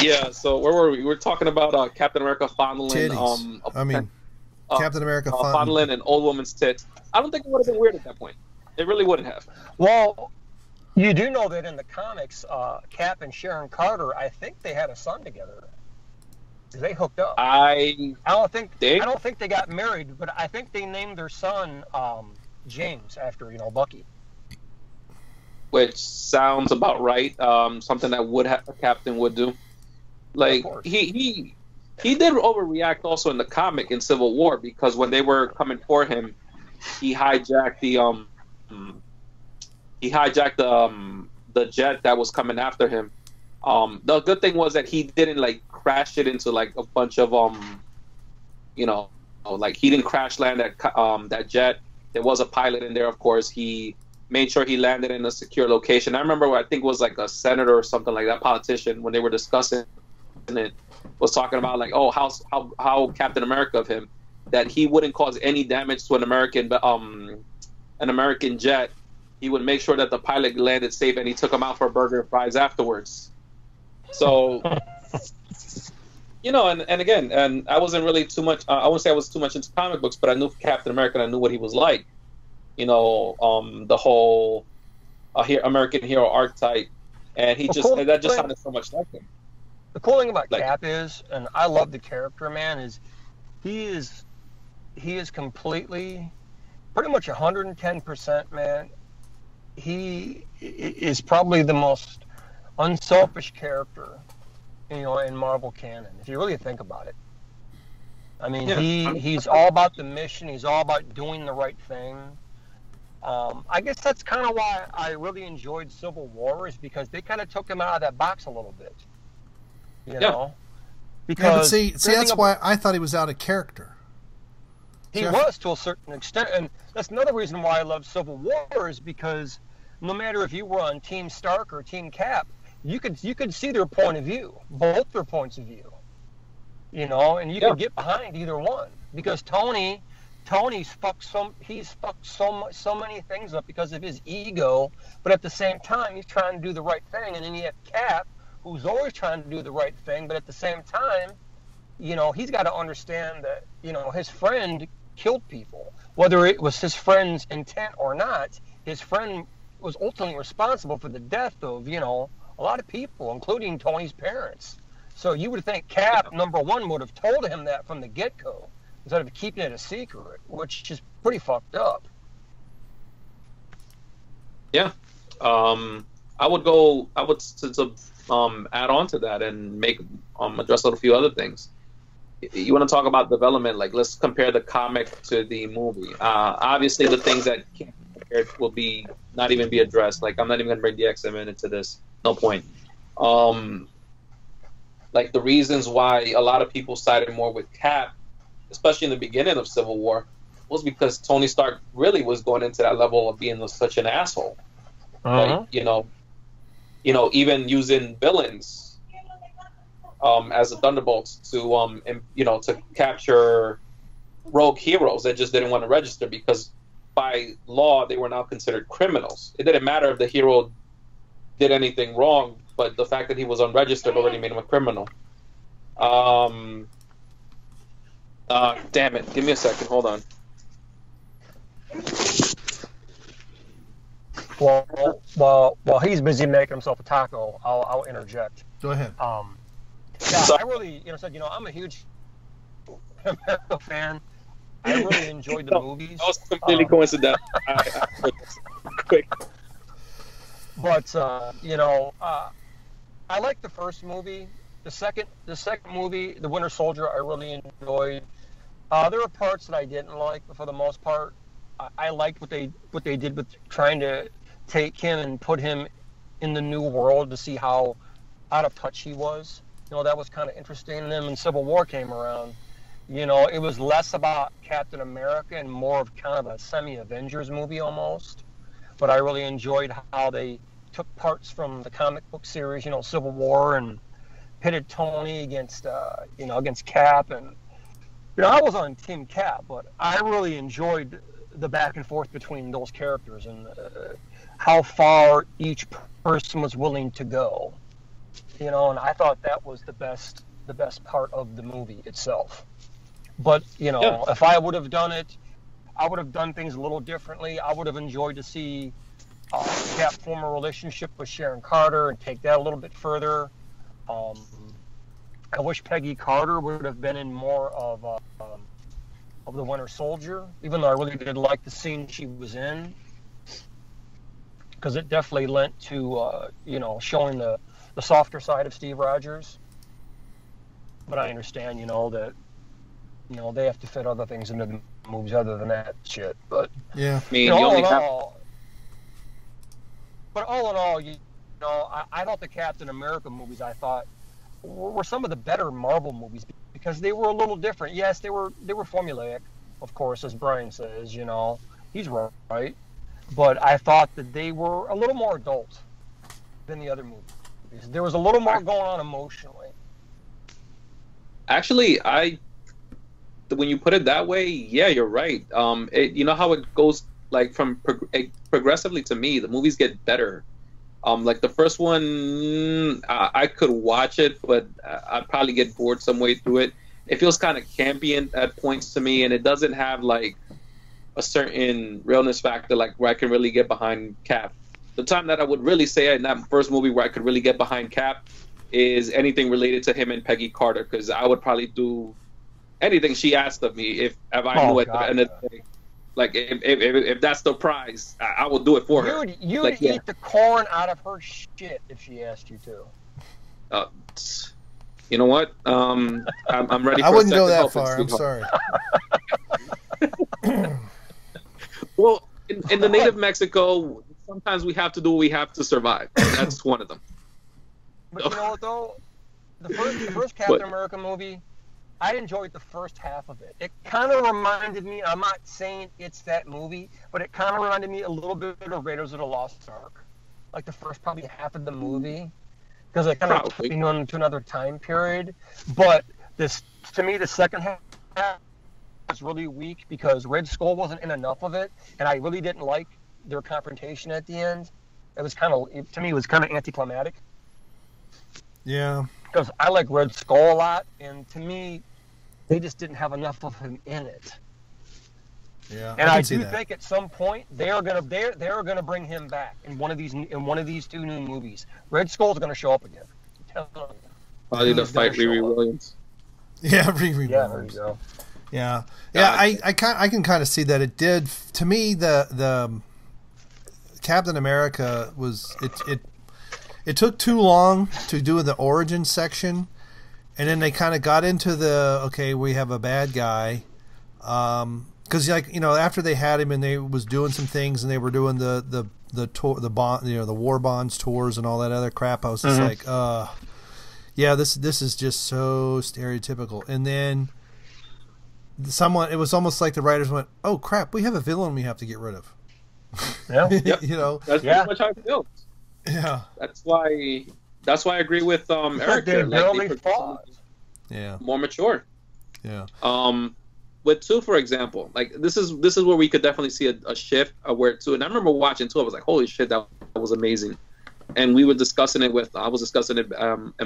Yeah, so where were we? We were talking about Captain America fondling... Captain America fondling an old woman's tits. I don't think it would have been weird at that point. It really wouldn't have. Well, you do know that in the comics, Cap and Sharon Carter, I think they had a son together. They hooked up. I don't think they got married, but I think they named their son James after, you know, Bucky. Which sounds about right. Something that a captain would do. Like he did overreact also in the comic in Civil War, because when they were coming for him, he hijacked the jet that was coming after him. The good thing was that he didn't like crash it into like a bunch of you know, like he didn't crash land that jet. There was a pilot in there, of course. He made sure he landed in a secure location. I remember what I think was like a senator or something like that, politician, when they were discussing it, was talking about like, oh, how Captain America of him, that he wouldn't cause any damage to an American jet. He would make sure that the pilot landed safe, and he took him out for a burger and fries afterwards. So, you know, and I wasn't really too much. I wouldn't say I was too much into comic books, but I knew Captain America, and I knew what he was like. You know, the whole American hero archetype, and that just sounded so much like him. The cool thing about Cap is, and I love the character, man, is he is completely, pretty much 110%, man. He is probably the most unselfish character, you know, in Marvel canon, if you really think about it. I mean, yeah. He's all about the mission. He's all about doing the right thing. I guess that's kind of why I really enjoyed Civil War, is because they kind of took him out of that box a little bit. You know? Because yeah, but see, that's why I thought he was out of character. He was to a certain extent. And that's another reason why I love Civil War, is because no matter if you were on Team Stark or Team Cap, you could see their point of view, both their points of view. You know, and you can get behind either one, because Tony's fucked so many things up because of his ego, but at the same time he's trying to do the right thing, and then you have Cap, who's always trying to do the right thing, but at the same time, you know, he's got to understand that, you know, his friend killed people, whether it was his friend's intent or not. His friend was ultimately responsible for the death of, you know, a lot of people, including Tony's parents. So you would think Cap, number one, would have told him that from the get-go, instead of keeping it a secret, which is pretty fucked up. Yeah. I would add on to that and make address a few other things. You want to talk about development, like let's compare the comic to the movie. Obviously the things that can't be compared will be not even be addressed. Like I'm not even going to bring the X-Men into this. No point. Like the reasons why a lot of people sided more with Cap, especially in the beginning of Civil War, was because Tony Stark really was going into that level of being such an asshole. Uh-huh. Like, you know, even using villains as a Thunderbolts to, you know, to capture rogue heroes that just didn't want to register, because by law they were now considered criminals. It didn't matter if the hero did anything wrong, but the fact that he was unregistered already made him a criminal. Damn it. Give me a second. Hold on. While he's busy making himself a taco, I'll interject. Go ahead. Yeah, I really, you know, said, you know, I'm a huge America fan. I really enjoyed the movies. That was completely coincidental. Quick. But you know, I like the first movie. The second movie, The Winter Soldier, I really enjoyed. There were parts that I didn't like, but for the most part, I liked what they did with trying to take him and put him in the new world to see how out of touch he was. You know, that was kind of interesting. And then when Civil War came around, you know, it was less about Captain America and more of kind of a semi-Avengers movie almost. But I really enjoyed how they took parts from the comic book series, you know, Civil War, and pitted Tony against, you know, against Cap. And, you know, I was on Team Cap, but I really enjoyed the back and forth between those characters and how far each person was willing to go. You know, and I thought that was the best part of the movie itself. But, you know, if I would have done it, I would have done things a little differently. I would have enjoyed to see Cap form a relationship with Sharon Carter and take that a little bit further. I wish Peggy Carter would have been in more of the Winter Soldier, even though I really did like the scene she was in, because it definitely lent to you know, showing the softer side of Steve Rogers. But I understand, you know, that, you know, they have to fit other things into the movies other than that shit. But yeah, I mean, all in all, you know, I thought the Captain America movies, I thought, were some of the better Marvel movies, because they were a little different. Yes, they were formulaic, of course, as Brian says. You know, he's right. but I thought that they were a little more adult than the other movies. There was a little more going on emotionally. Actually, when you put it that way, yeah, you're right. You know how it goes, like, from progressively to me, the movies get better. Like the first one, I could watch it, but I'd probably get bored some way through it. It feels kind of campy at points to me, and it doesn't have like a certain realness factor, like where I can really get behind Cap. The time that I would really say in that first movie where I could really get behind Cap is anything related to him and Peggy Carter, because I would probably do anything she asked of me if I knew at the end of the day. Like, if that's the prize, I will do it for her. You'd like, eat the corn out of her shit if she asked you to. You know what? I'm ready for a second. I wouldn't go that far. I'm sorry. Well, in the native Mexico, sometimes we have to do what we have to survive. That's one of them. But you know what, though? The first Captain America movie, I enjoyed the first half of it. It kind of reminded me, I'm not saying it's that movie, but it kind of reminded me a little bit of Raiders of the Lost Ark. Like the first probably half of the movie. Because it kind of took me into another time period. But to me, the second half was really weak because Red Skull wasn't in enough of it. And I really didn't like their confrontation at the end. It was kind of, to me, it was kind of anticlimactic. Yeah. Because I like Red Skull a lot, and to me, they just didn't have enough of him in it. Yeah, and I do think at some point they are gonna bring him back in one of these two new movies. Red Skull's gonna show up again. Probably to fight Riri Williams. Yeah, Riri Williams. Yeah, there you go. Yeah, yeah. I can kind of see that. It did to me. The Captain America was it. It took too long to do the origin section, and then they kind of got into the, okay, we have a bad guy, because like, you know, after they had him and they was doing some things and they were doing the tour, the bond, you know, the war bonds tours and all that other crap, I was just like, yeah, this is just so stereotypical. And then it was almost like the writers went, oh crap, we have a villain we have to get rid of. Yeah, you know, that's pretty much how it feels. Yeah, that's why I agree with Eric. They barely fought. Yeah, more mature. Yeah. With 2, for example, like this is where we could definitely see a shift of where 2. And I remember watching 2, I was like, holy shit, that was amazing. And we were discussing it in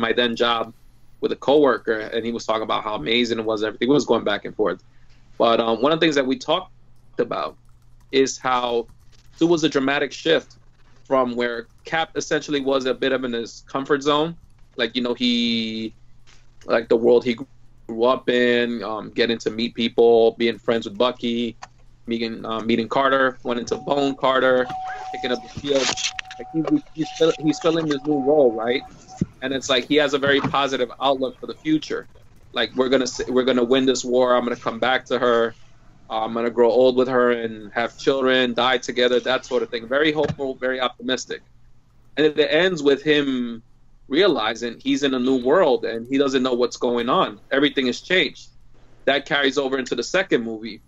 my then job with a coworker, and he was talking about how amazing it was. And everything, we was going back and forth. But one of the things that we talked about is how 2 was a dramatic shift from where Cap essentially was a bit of in his comfort zone. Like, you know, like the world he grew up in, getting to meet people, being friends with Bucky, meeting Carter, went into Bone Carter, picking up the shield. Like he's filling his new role, right? And it's like he has a very positive outlook for the future. Like, we're gonna win this war. I'm gonna come back to her. I'm going to grow old with her and have children, die together, that sort of thing. Very hopeful, very optimistic. And it ends with him realizing he's in a new world and he doesn't know what's going on. Everything has changed. That carries over into the second movie.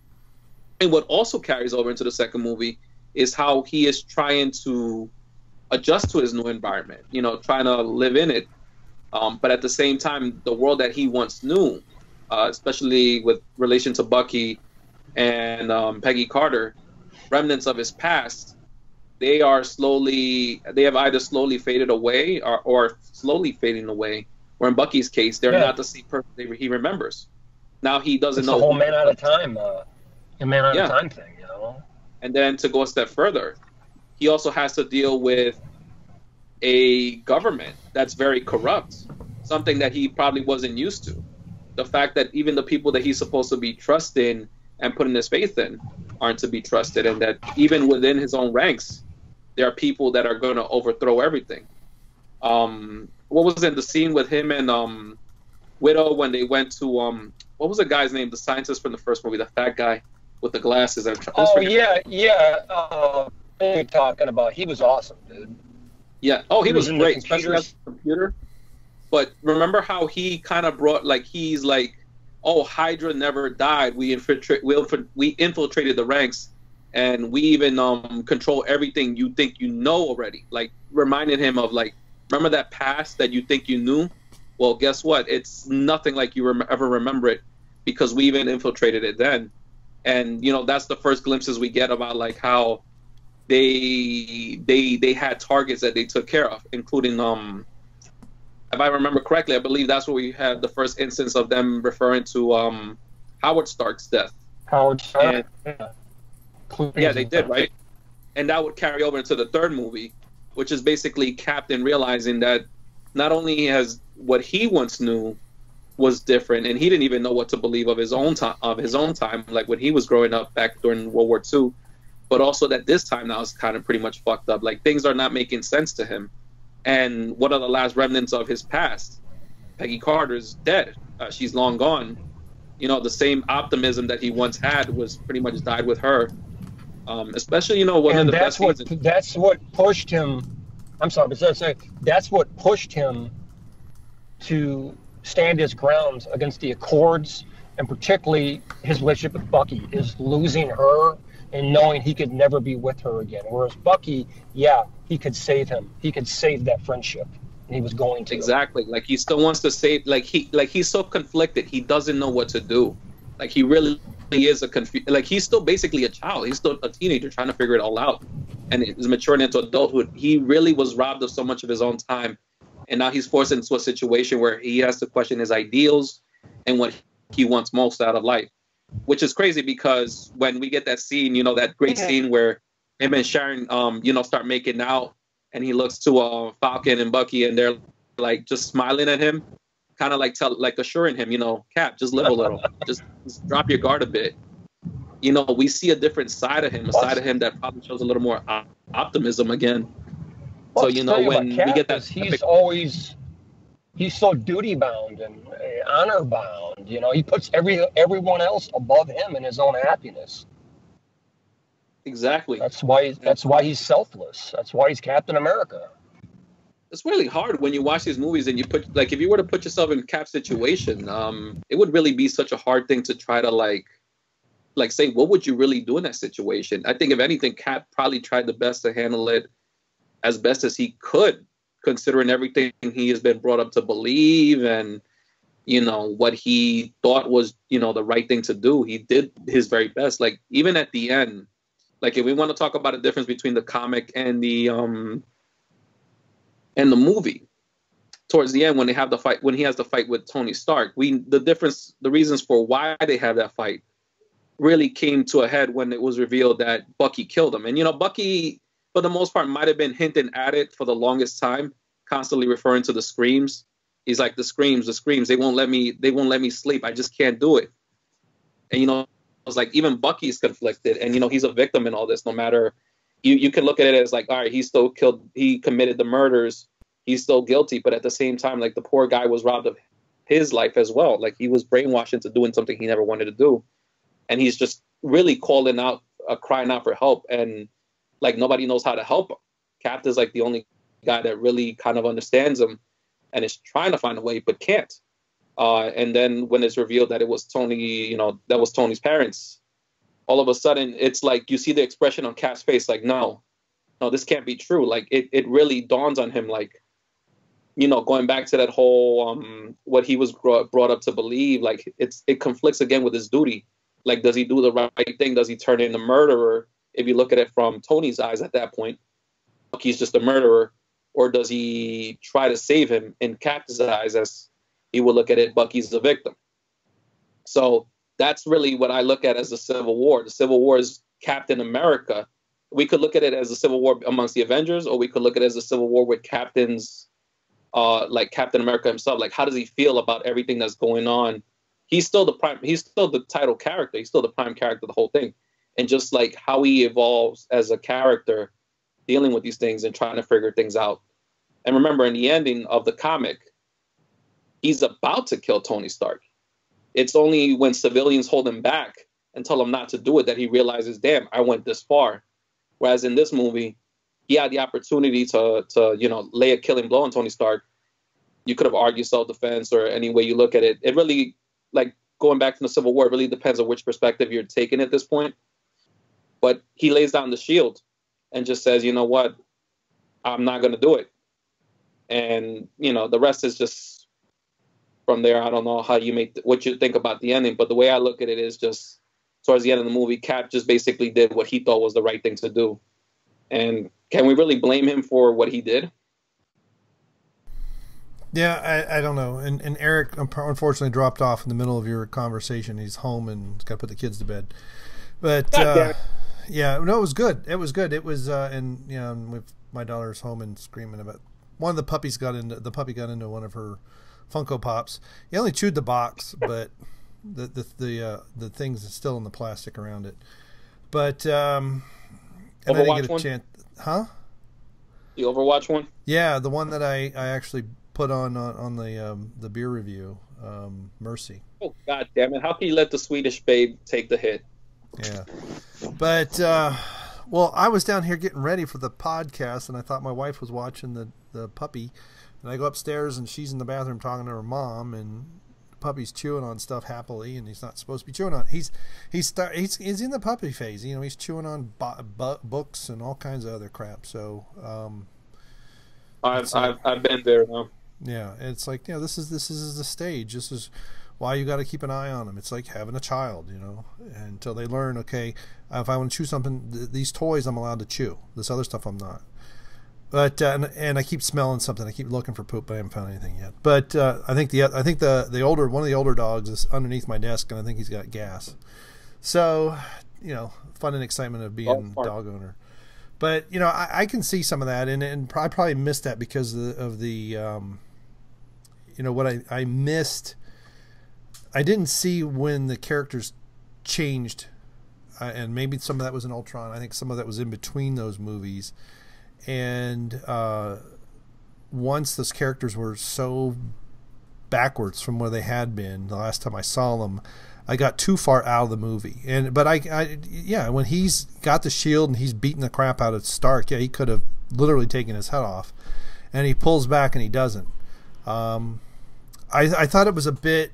And what also carries over into the second movie is how he is trying to adjust to his new environment, you know, trying to live in it. But at the same time, the world that he once knew, especially with relation to Bucky and Peggy Carter, remnants of his past, they have either slowly faded away or slowly fading away, or in Bucky's case, they're not the same person he remembers. Now he doesn't know. The whole man out of time, a man out of time thing, you know? And then to go a step further, he also has to deal with a government that's very corrupt, something that he probably wasn't used to. The fact that even the people that he's supposed to be trusting and putting his faith in aren't to be trusted, and that even within his own ranks, there are people that are going to overthrow everything. What was in the scene with him and Widow when they went to, what was the guy's name, the scientist from the first movie, the fat guy with the glasses? What are you talking about? He was awesome, dude. Yeah, he was great, especially as a computer. But remember how he kind of brought, like, he's like, oh, Hydra never died. We infiltrated the ranks and we even control everything you think you know already. Like, reminded him of, like, remember that past that you think you knew? Well, guess what? It's nothing like you ever remember it, because we even infiltrated it then. And, you know, that's the first glimpses we get about, like, how they had targets that they took care of, including, if I remember correctly, I believe that's where we had the first instance of them referring to Howard Stark's death. Howard Stark, yeah, they did, right? And that would carry over into the third movie, which is basically Captain realizing that not only has what he once knew was different, and he didn't even know what to believe of his own time, like when he was growing up back during World War II, but also that this time now is kind of pretty much fucked up. Like, things are not making sense to him. And what are the last remnants of his past? Peggy Carter's dead. She's long gone. You know, the same optimism that he once had was pretty much died with her. Especially, you know, that's what pushed him. I'm sorry, but that's what pushed him to stand his grounds against the Accords, and particularly his relationship with Bucky, is losing her and knowing he could never be with her again. Whereas Bucky, yeah, he could save him. He could save that friendship, and he was going to. Exactly. Like, he still wants to save. He's so conflicted. He doesn't know what to do. Like, he really is he's still basically a child. He's still a teenager trying to figure it all out, and is maturing into adulthood. He really was robbed of so much of his own time, and now he's forced into a situation where he has to question his ideals and what he wants most out of life. Which is crazy, because when we get that scene, you know, that great scene where him and Sharon, you know, start making out, and he looks to Falcon and Bucky, and they're like just smiling at him, kind of like assuring him, you know, Cap, just live a little, just drop your guard a bit. You know, we see a different side of him, a side of him that probably shows a little more optimism again. So, you know, when we get that, he's so duty bound and honor bound. You know, he puts everyone else above him and his own happiness. Exactly. That's why he's selfless. That's why he's Captain America. It's really hard when you watch these movies and you put, like, if you were to put yourself in Cap's situation, it would really be such a hard thing to try to like say, what would you really do in that situation? I think if anything, Cap probably tried the best to handle it as best as he could, considering everything he has been brought up to believe and, you know, what he thought was, you know, the right thing to do. He did his very best. Like, even at the end, like, if we want to talk about a difference between the comic and the movie, towards the end, when they have the fight, when he has the fight with Tony Stark, the reasons for why they have that fight really came to a head when it was revealed that Bucky killed him. And, you know, Bucky, for the most part, might have been hinting at it for the longest time, constantly referring to the screams. He's like, the screams, they won't let me sleep. I just can't do it. And, you know, it's like, even Bucky's conflicted, and, you know, he's a victim in all this. No matter, you can look at it as like, all right, he still killed, he committed the murders, he's still guilty. But at the same time, like, the poor guy was robbed of his life as well. Like, he was brainwashed into doing something he never wanted to do. And he's just really calling out, crying out for help. And, like, nobody knows how to help him. Cap is, like, the only guy that really kind of understands him and is trying to find a way, but can't. And then when it's revealed that it was Tony, you know, that was Tony's parents, all of a sudden, it's like, you see the expression on Cap's face, like, no, this can't be true. Like, it really dawns on him, like, you know, going back to that whole, what he was brought up to believe, like, it conflicts again with his duty. Like, does he do the right thing? Does he turn in the murderer? If you look at it from Tony's eyes at that point, he's just a murderer. Or does he try to save him? In Cap's eyes, as he would look at it, Bucky's the victim. So that's really what I look at as the Civil War. The Civil War is Captain America. We could look at it as a Civil War amongst the Avengers, or we could look at it as a Civil War with captains, like Captain America himself. Like, how does he feel about everything that's going on? He's still the prime. He's still the title character. He's still the prime character of the whole thing. And just like how he evolves as a character, dealing with these things and trying to figure things out. And remember, in the ending of the comic, he's about to kill Tony Stark. It's only when civilians hold him back and tell him not to do it that he realizes, damn, I went this far. Whereas in this movie, he had the opportunity to you know, lay a killing blow on Tony Stark. You could have argued self-defense or any way you look at it. It really, like, going back to the Civil War, it really depends on which perspective you're taking at this point. But he lays down the shield and just says, you know what, I'm not going to do it. And, you know, the rest is just from there. I don't know how you make what you think about the ending, but the way I look at it is just towards the end of the movie, Cap just basically did what he thought was the right thing to do. And can we really blame him for what he did? Yeah, I don't know. And Eric, unfortunately, dropped off in the middle of your conversation. He's home and he's got to put the kids to bed. But, yeah, no, it was good. It was good. It was, and, you know, with my daughter's home and screaming about one of the puppies got into one of her Funko Pops. He only chewed the box, but the things is still in the plastic around it. But, and Overwatch I didn't get a chance. Huh? The Overwatch one? Yeah, the one that I actually put on the beer review, Mercy. Oh, God damn it. How can you let the Swedish babe take the hit? Yeah. But, well, I was down here getting ready for the podcast, and I thought my wife was watching the puppy. And I go upstairs, and she's in the bathroom talking to her mom, and the puppy's chewing on stuff happily, and he's not supposed to be chewing on it. He's in the puppy phase. You know, he's chewing on books and all kinds of other crap. So I've been there now. Yeah, it's like, you know, this is the stage. This is why you got to keep an eye on them. It's like having a child, you know, until they learn, okay, if I want to chew something, these toys I'm allowed to chew. This other stuff I'm not. But and I keep smelling something. I keep looking for poop, but I haven't found anything yet. But I think the older one of the older dogs is underneath my desk, and I think he's got gas. So, you know, fun and excitement of being a dog owner. But, you know, I can see some of that, and I probably missed that because you know, what I missed. I didn't see when the characters changed, and maybe some of that was in Ultron. I think some of that was in between those movies. And once those characters were so backwards from where they had been the last time I saw them, I got too far out of the movie. And but I yeah, when he's got the shield and he's beating the crap out of Stark, yeah, he could have literally taken his head off, and he pulls back and he doesn't. I thought it was a bit.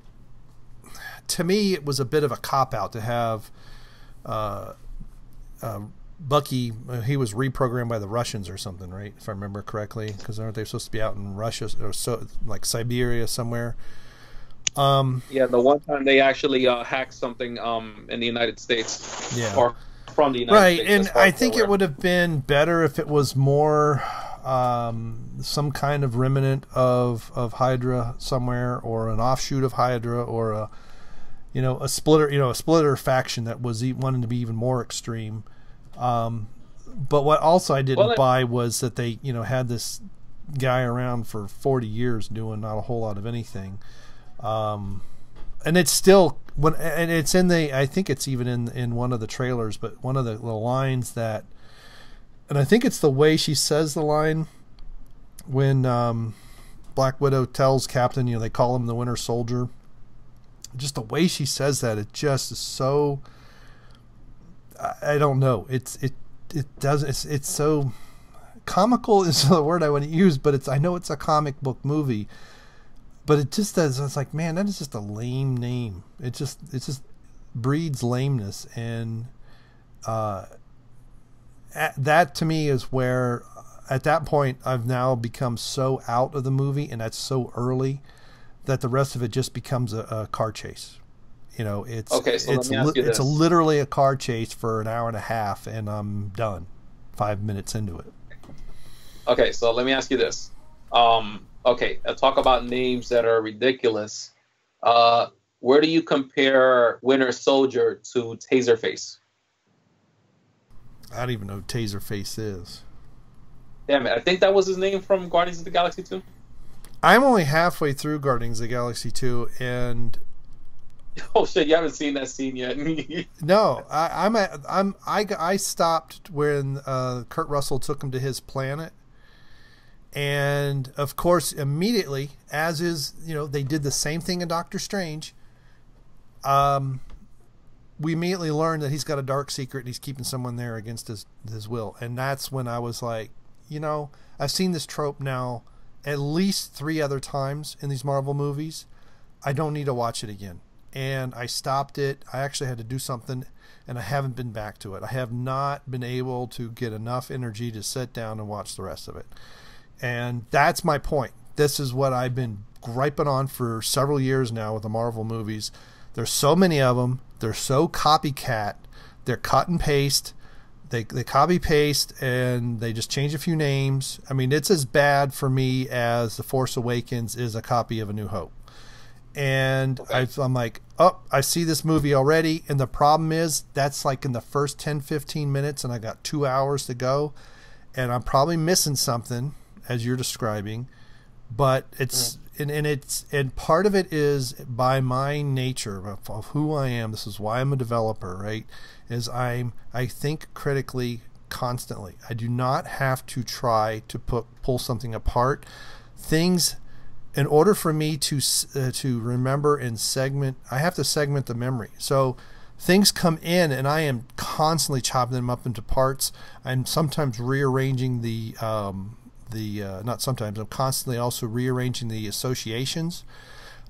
To me, it was a bit of a cop-out to have Bucky, he was reprogrammed by the Russians or something, right? If I remember correctly, because aren't they supposed to be out in Russia or so, like Siberia somewhere? Yeah, the one time they actually hacked something in the United States, yeah, or from the United States. Right, and I think it would have been better if it was more some kind of remnant of Hydra somewhere, or an offshoot of Hydra, or a... you know, a splitter faction that was wanting to be even more extreme. But what also I didn't buy was that they, you know, had this guy around for 40 years doing not a whole lot of anything. And it's still and it's in the, I think it's even in one of the trailers, but one of the lines that, and I think it's the way she says the line when Black Widow tells Captain, you know, they call him the Winter Soldier. Just the way she says that, it just is so. I don't know. It's so comical is the word I wouldn't use, but it's. I know it's a comic book movie, but it just does. It's like, man, that is just a lame name. It just breeds lameness, and that to me is where, at that point, I've now become so out of the movie, and that's so early, that the rest of it just becomes a car chase. You know, it's okay, so it's literally a car chase for an hour and a half, and I'm done 5 minutes into it. Okay, so let me ask you this. Okay, I'll talk about names that are ridiculous. Where do you compare Winter Soldier to Taserface? I don't even know who Taserface is. Damn it, I think that was his name from Guardians of the Galaxy 2. I'm only halfway through Guardians of the Galaxy 2, and oh shit, you haven't seen that scene yet. No, I stopped when Kurt Russell took him to his planet, and of course, immediately, as is, you know, they did the same thing in Doctor Strange. We immediately learned that he's got a dark secret and he's keeping someone there against his will, and that's when I was like, you know, I've seen this trope now at least 3 other times in these Marvel movies. I don't need to watch it again. and I stopped it. I actually had to do something, and I haven't been back to it. I have not been able to get enough energy to sit down and watch the rest of it. And that's my point. This is what I've been griping on for several years now with the Marvel movies. There's so many of them. They're so copycat. They're cut and paste. They copy paste and they just change a few names. I mean, it's as bad for me as The Force Awakens is a copy of A New Hope. And okay. I'm like, oh, I see this movie already. And the problem is that's like in the first 10, 15 minutes and I got 2 hours to go. And I'm probably missing something, as you're describing. But it's, and part of it is by my nature of who I am. This is why I'm a developer, right? Is I think critically constantly. I do not have to try to pull something apart. Things, in order for me to remember and segment, I have to segment the memory. So things come in and I am constantly chopping them up into parts. I'm sometimes rearranging the I'm constantly also rearranging the associations.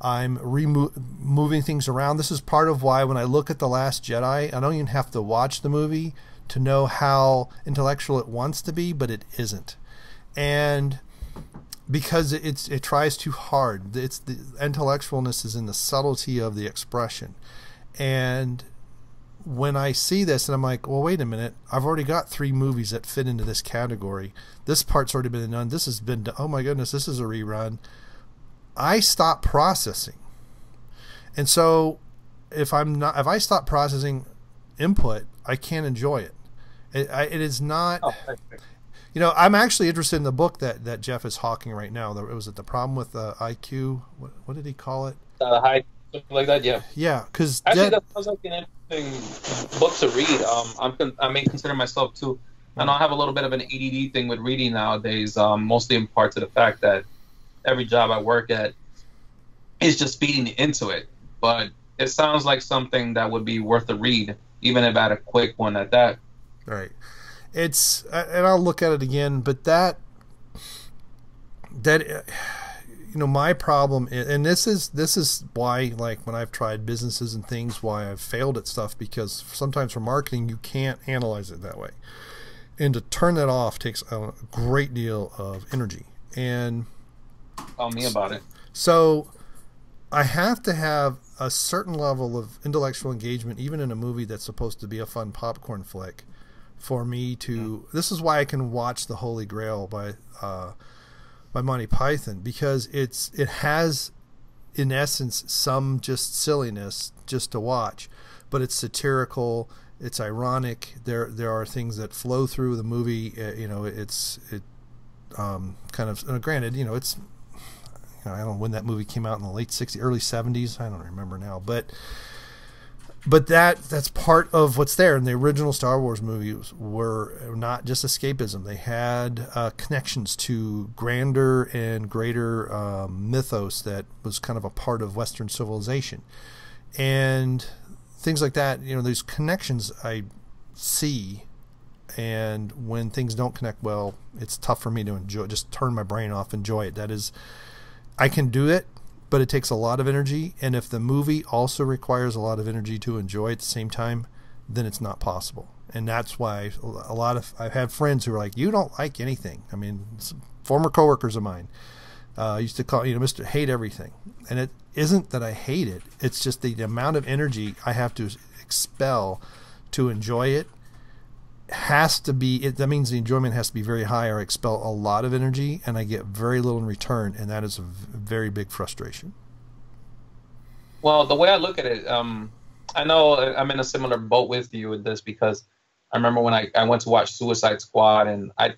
I'm moving things around. This is part of why when I look at The Last Jedi, I don't even have to watch the movie to know how intellectual it wants to be, but it isn't. And because it tries too hard. It's the intellectualness is in the subtlety of the expression. And when I see this and I'm like, well, wait a minute, I've already got 3 movies that fit into this category. This part's already been done. This has been done. Oh my goodness, this is a rerun. I stop processing. And so if I stop processing input, I can't enjoy it. It is not, you know, I'm actually interested in the book that Jeff is hawking right now. It was the problem with IQ. What did he call it? High, something like that. Yeah. Yeah. Cause actually that sounds like an interesting book to read. I may consider myself too, and I'll have a little bit of an ADD thing with reading nowadays. Mostly in part to the fact that every job I work at is just feeding into it. But it sounds like something that would be worth a read, even if I had a quick one at that. Right. It's, and I'll look at it again, but you know, my problem is, and this is why, like, when I've tried businesses and things, why I've failed at stuff, because sometimes for marketing you can't analyze it that way, and to turn that off takes a great deal of energy. And tell me about it. So I have to have a certain level of intellectual engagement, even in a movie that's supposed to be a fun popcorn flick, for me to. This is why I can watch The Holy Grail by Monty Python, because it has in essence some just silliness just to watch, but it's satirical, it's ironic, there are things that flow through the movie. You know, kind of, granted, I don't know when that movie came out, in the late 60s, early 70s, I don't remember now, but that's part of what's there. And the original Star Wars movies were not just escapism. They had connections to grander and greater mythos that was kind of a part of Western civilization. And things like that, you know, these connections I see. And when things don't connect well, it's tough for me to enjoy, just turn my brain off, enjoy it. That is, I can do it, but it takes a lot of energy, and if the movie also requires a lot of energy to enjoy at the same time, then it's not possible. And that's why I've had friends who are like, you don't like anything. I mean, former coworkers of mine used to call, Mr. Hate Everything. And it isn't that I hate it. It's just the amount of energy I have to expel to enjoy it has to be, that means the enjoyment has to be very high, or I expel a lot of energy and I get very little in return, and that is a very big frustration. Well, the way I look at it, I know I'm in a similar boat with you with this, because I remember when I went to watch Suicide Squad, and I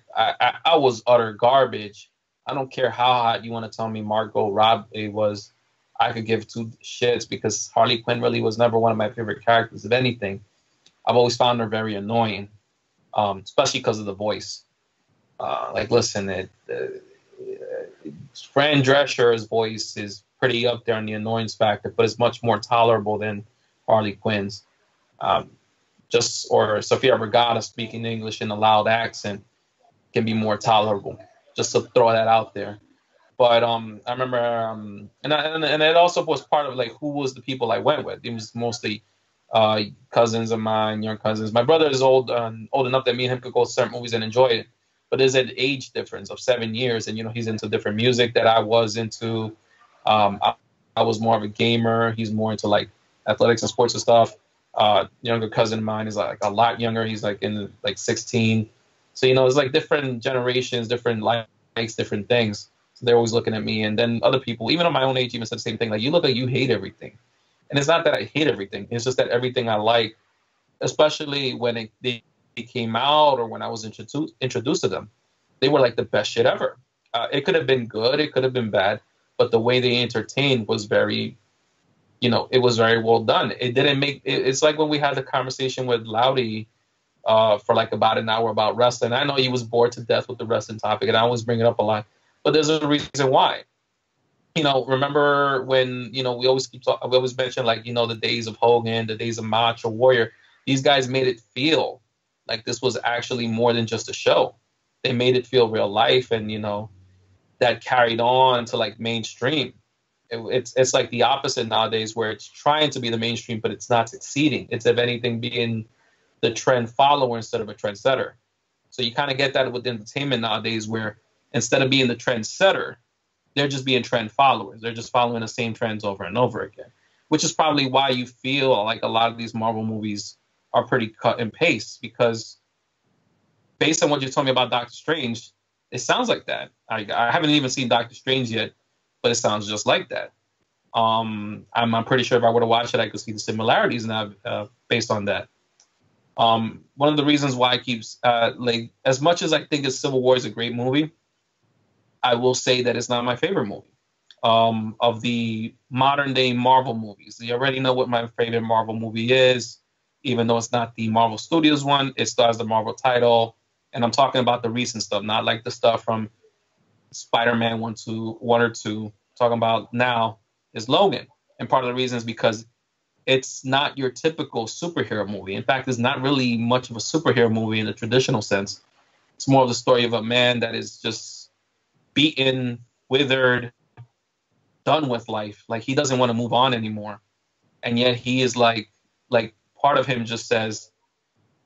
was utter garbage. I don't care how hot you want to tell me Margot Robbie was, I could give 2 shits, because Harley Quinn really was never one of my favorite characters. If anything, I've always found her very annoying. Especially because of the voice. Like, listen, Fran Drescher's voice is pretty up there on the annoyance factor, but it's much more tolerable than Harley Quinn's. Or Sofia Vergara speaking English in a loud accent can be more tolerable. Just to throw that out there. But I remember, and it also was part of like who was the people I went with. It was mostly cousins of mine, young cousins. My brother is old enough that me and him could go to certain movies and enjoy it. But there's an age difference of 7 years, and you know he's into different music that I was into. I was more of a gamer. He's more into like athletics and sports and stuff. Younger cousin of mine is like a lot younger. He's like in like 16. So you know it's like different generations, different likes, different things. They're always looking at me, and then other people, even on my own age, even said the same thing. Like, you look like you hate everything, and it's not that I hate everything. It's just that everything I like, especially when it came out or when I was introduced to them, they were like the best shit ever. It could have been good, it could have been bad, but the way they entertained was very, you know, it was very well done. It didn't make it's like when we had the conversation with Loudy for like about an hour about wrestling. I know he was bored to death with the wrestling topic, and I always bring it up a lot. But there's a reason why. You know, remember when, you know, we always mention, like, you know, the days of Hogan, the days of Macho Warrior. These guys made it feel like this was actually more than just a show. They made it feel real life, and, you know, that carried on to, like, mainstream. It's like the opposite nowadays, where it's trying to be the mainstream, but it's not succeeding. It's, if anything, being the trend follower instead of a trendsetter. So you kind of get that with entertainment nowadays, where instead of being the trendsetter, they're just being trend followers. They're just following the same trends over and over again, which is probably why you feel like a lot of these Marvel movies are pretty cut and paste, because based on what you told me about Doctor Strange, it sounds like that. I haven't even seen Doctor Strange yet, but it sounds just like that. I'm pretty sure if I were to watch it, I could see the similarities now based on that. One of the reasons why I keep, like, as much as I think that Civil War is a great movie, I will say that it's not my favorite movie of the modern day Marvel movies. You already know what my favorite Marvel movie is, even though it's not the Marvel Studios one. It still has the Marvel title. And I'm talking about the recent stuff, not like the stuff from Spider-Man 1 or 2. I'm talking about now is Logan. And part of the reason is because it's not your typical superhero movie. In fact, it's not really much of a superhero movie in the traditional sense. It's more of the story of a man that is just beaten, withered, done with life. Like, he doesn't want to move on anymore. And yet he is like part of him just says,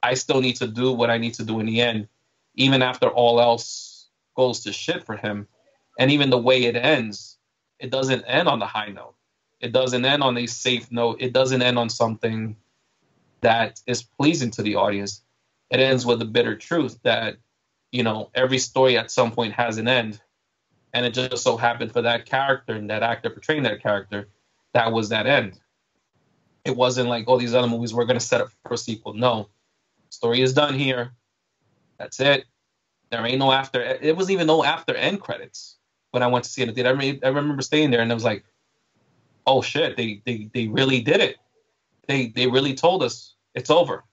I still need to do what I need to do in the end, even after all else goes to shit for him. And even the way it ends, it doesn't end on the high note. It doesn't end on a safe note. It doesn't end on something that is pleasing to the audience. It ends with the bitter truth that, you know, every story at some point has an end. And it just so happened for that character and that actor portraying that character, that was that end. It wasn't like all these other movies we're going to set up for a sequel. No. Story is done here. That's it. There ain't no after. It wasn't even no after end credits when I went to see it in the theater. I remember staying there and I was like, oh shit, they really did it. They really told us it's over.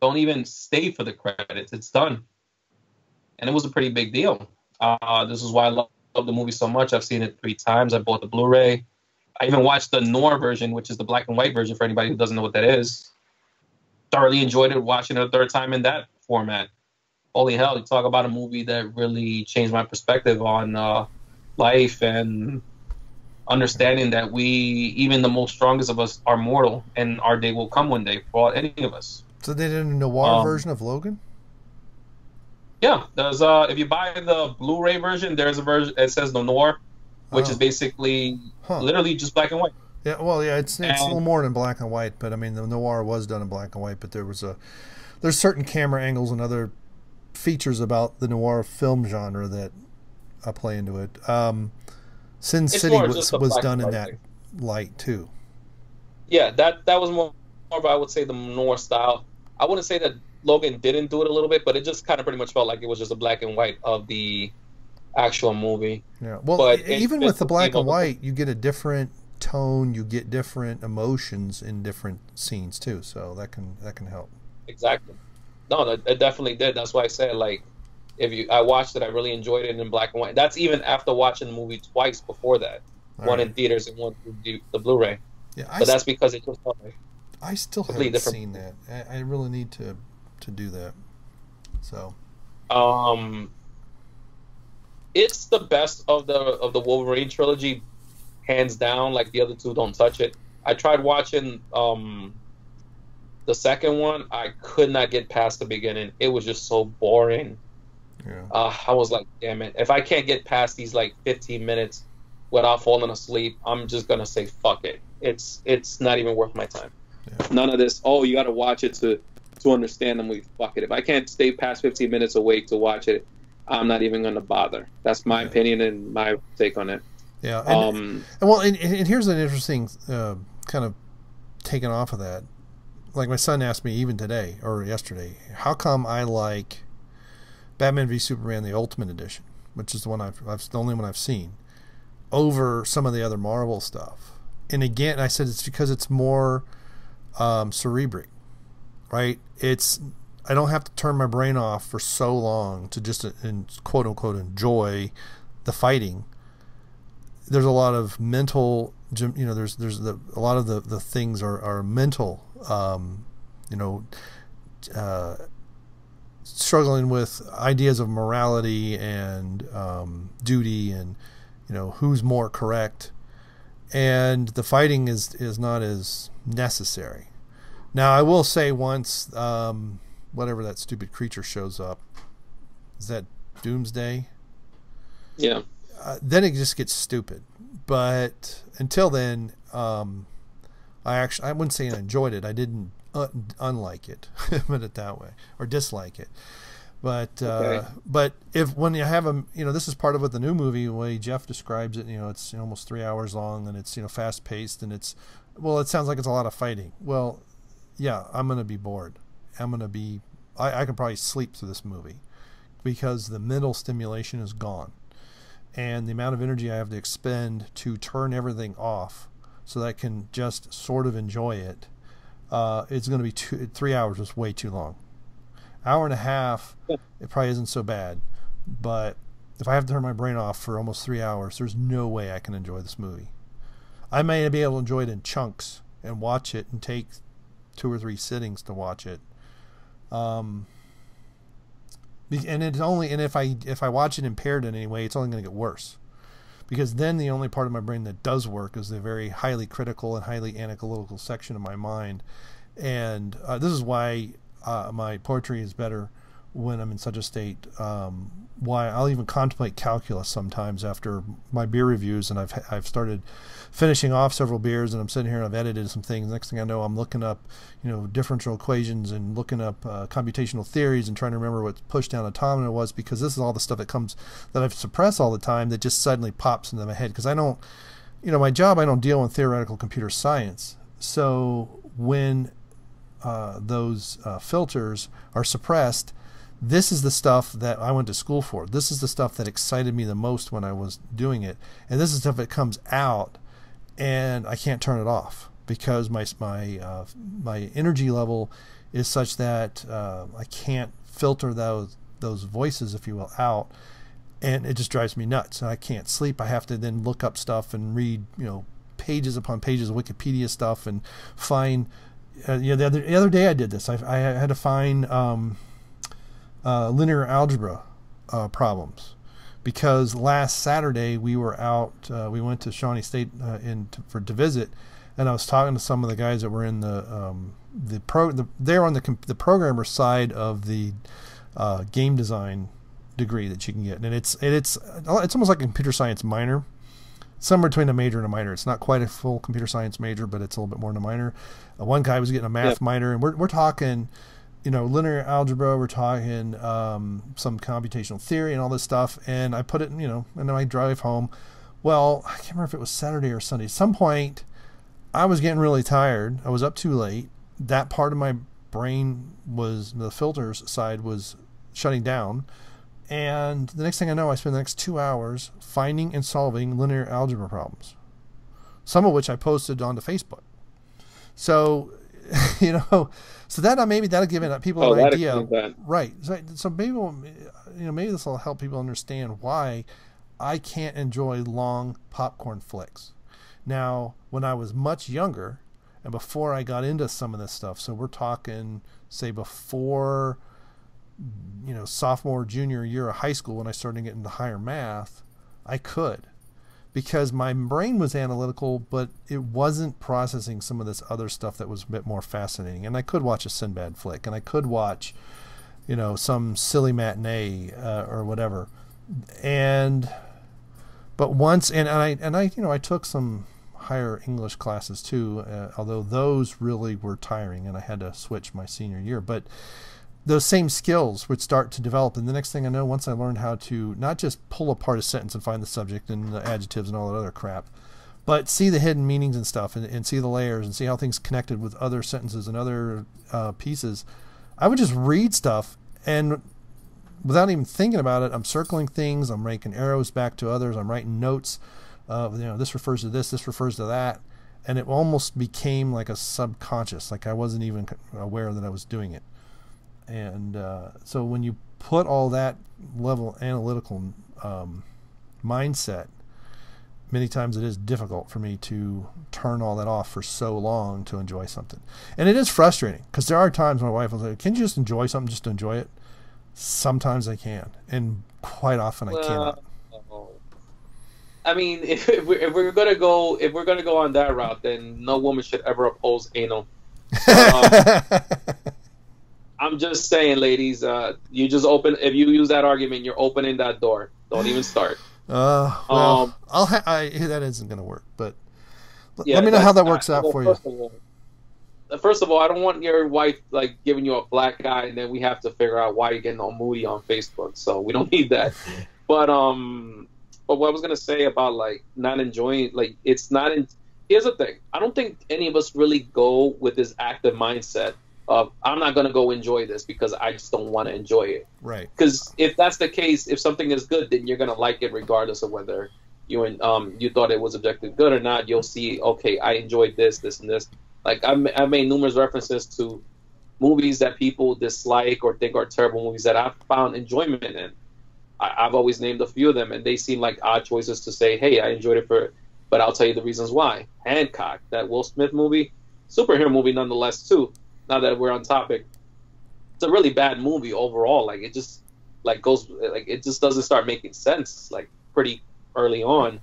Don't even stay for the credits. It's done. And it was a pretty big deal. This is why I love the movie so much. I've seen it 3 times. I bought the Blu-ray. I even watched the Noir version, which is the black and white version for anybody who doesn't know what that is. Thoroughly enjoyed it, watching it a 3rd time in that format. Holy hell, you talk about a movie that really changed my perspective on life and understanding that we, even the most strongest of us, are mortal, and our day will come one day for any of us. So they did a Noir version of Logan? Yeah, there's if you buy the Blu-ray version, there's a version that says the Noir, which is basically literally just black and white. Yeah, well, yeah, it's a little more than black and white, but I mean the Noir was done in black and white, but there's certain camera angles and other features about the Noir film genre that play into it. Sin City was done in that light too. Yeah, that was more of, I would say, the Noir style. I wouldn't say that Logan didn't do it a little bit, but it just kind of pretty much felt like it was just a black and white of the actual movie. Yeah, well, but even with the black and white, you get a different tone, you get different emotions in different scenes too, so that can help. Exactly. No, it definitely did. That's why I said, like, I watched it, I really enjoyed it in black and white. That's even after watching the movie twice before that, one in theaters and one through the Blu-ray. Yeah, but that's because it just felt like I still haven't seen that. I really need to do that. So It's the best of the Wolverine trilogy, hands down. Like, the other two don't touch it. I tried watching the second one. I could not get past the beginning. It was just so boring. Yeah. I was like, damn it. If I can't get past these like 15 minutes without falling asleep, I'm just gonna say fuck it. It's not even worth my time. Yeah. None of this, oh, you gotta watch it to understand the movie. Fuck it. If I can't stay past 15 minutes awake to watch it, I'm not even gonna bother. That's my opinion and my take on it. Yeah. And well, and here's an interesting kind of taken off of that. Like, my son asked me even today or yesterday, how come I like Batman v Superman: The Ultimate Edition, which is the one I've the only one I've seen, over some of the other Marvel stuff. And again, I said it's because it's more cerebric, right? It's, I don't have to turn my brain off for so long to just quote unquote enjoy the fighting. There's a lot of mental, you know, a lot of the things are mental, you know, struggling with ideas of morality and duty, and you know, who's more correct, and the fighting is not as necessary. Now, I will say, once whatever that stupid creature shows up, is that Doomsday? Yeah. Then it just gets stupid. But until then, I wouldn't say I enjoyed it. I didn't unlike it, put it that way, or dislike it. But okay. But if when you have a, you know, this is part of what the new movie, the way Jeff describes it, you know, it's almost 3 hours long, and it's, you know, fast paced, and it's, well, it sounds like it's a lot of fighting. Well, yeah, I'm gonna be bored. I can probably sleep through this movie because the mental stimulation is gone, and the amount of energy I have to expend to turn everything off so that I can just sort of enjoy it. It's going to be 3 hours is way too long. Hour and a half, it probably isn't so bad. But if I have to turn my brain off for almost 3 hours, there's no way I can enjoy this movie. I may be able to enjoy it in chunks and watch it and take 2 or 3 sittings to watch it. And it's only, and if I watch it impaired in any way, it's only going to get worse, because then the only part of my brain that does work is the very highly critical and highly analytical section of my mind. And this is why my poetry is better when I'm in such a state. Why I'll even contemplate calculus sometimes after my beer reviews, and I've started finishing off several beers, and I'm sitting here and I've edited some things. Next thing I know, I'm looking up, you know, differential equations and looking up computational theories and trying to remember what push down automata was, because this is all the stuff that comes that I've suppressed all the time that just suddenly pops into my head, because I don't, you know, my job, I don't deal in theoretical computer science. So when those filters are suppressed, this is the stuff that I went to school for. This is the stuff that excited me the most when I was doing it. And this is stuff that comes out, and I can't turn it off because my energy level is such that I can't filter those voices, if you will, out. And it just drives me nuts. And I can't sleep. I have to then look up stuff and read, you know, pages upon pages of Wikipedia stuff and find. You know, the other day I did this. I had to find. Linear algebra problems, because last Saturday we were out, we went to Shawnee State to visit, and I was talking to some of the guys that were in they're on the programmer side of the game design degree that you can get, and it's almost like a computer science minor, somewhere between a major and a minor. It's not quite a full computer science major, but it's a little bit more than a minor. One guy was getting a math minor, and we're talking, you know, linear algebra, we're talking some computational theory and all this stuff, and I put it in, you know, and then I drive home. Well, I can't remember if it was Saturday or Sunday. At some point, I was getting really tired. I was up too late. That part of my brain was, the filters side was shutting down. And the next thing I know, I spent the next 2 hours finding and solving linear algebra problems, some of which I posted onto Facebook. So, you know, so that maybe that'll give people an idea, right? So maybe, you know, maybe this will help people understand why I can't enjoy long popcorn flicks. Now, when I was much younger and before I got into some of this stuff, so we're talking, say, before you know, sophomore, junior year of high school when I started getting into higher math, I could, because my brain was analytical, but it wasn't processing some of this other stuff that was a bit more fascinating. And I could watch a Sinbad flick, and I could watch, you know, some silly matinee or whatever. But once, and I you know, I took some higher English classes too, although those really were tiring, and I had to switch my senior year. But those same skills would start to develop, and the next thing I know, once I learned how to not just pull apart a sentence and find the subject and the adjectives and all that other crap, but see the hidden meanings and stuff, and see the layers and see how things connected with other sentences and other pieces, I would just read stuff, and without even thinking about it, I'm circling things, I'm making arrows back to others, I'm writing notes. You know, this refers to this refers to that, and it almost became like a subconscious, like I wasn't even aware that I was doing it. And so when you put all that level analytical mindset, many times it is difficult for me to turn all that off for so long to enjoy something. And it is frustrating, because there are times my wife will say, "Can you just enjoy something just to enjoy it?" Sometimes I can, and quite often I cannot. I mean, if we're gonna go on that route, then no woman should ever oppose anal. I'm just saying, ladies, you just open. If you use that argument, you're opening that door. Don't even start. Well, that isn't gonna work. But yeah, let me know how that works out for you. First of all, I don't want your wife like giving you a black eye, and then we have to figure out why you're getting all moody on Facebook. So we don't need that. But what I was gonna say about like not enjoying, like it's not. Here's the thing: I don't think any of us really go with this active mindset of I'm not gonna go enjoy this because I just don't want to enjoy it. Right. Because if that's the case, if something is good, then you're gonna like it regardless of whether you you thought it was objectively good or not. You'll see, okay, I enjoyed this, this, and this. Like I made numerous references to movies that people dislike or think are terrible movies that I've found enjoyment in. I've always named a few of them, and they seem like odd choices to say, hey, I enjoyed it for, but I'll tell you the reasons why. Hancock, that Will Smith movie, superhero movie nonetheless too, now that we're on topic. It's a really bad movie overall. Like it just like goes, like it just doesn't start making sense like pretty early on,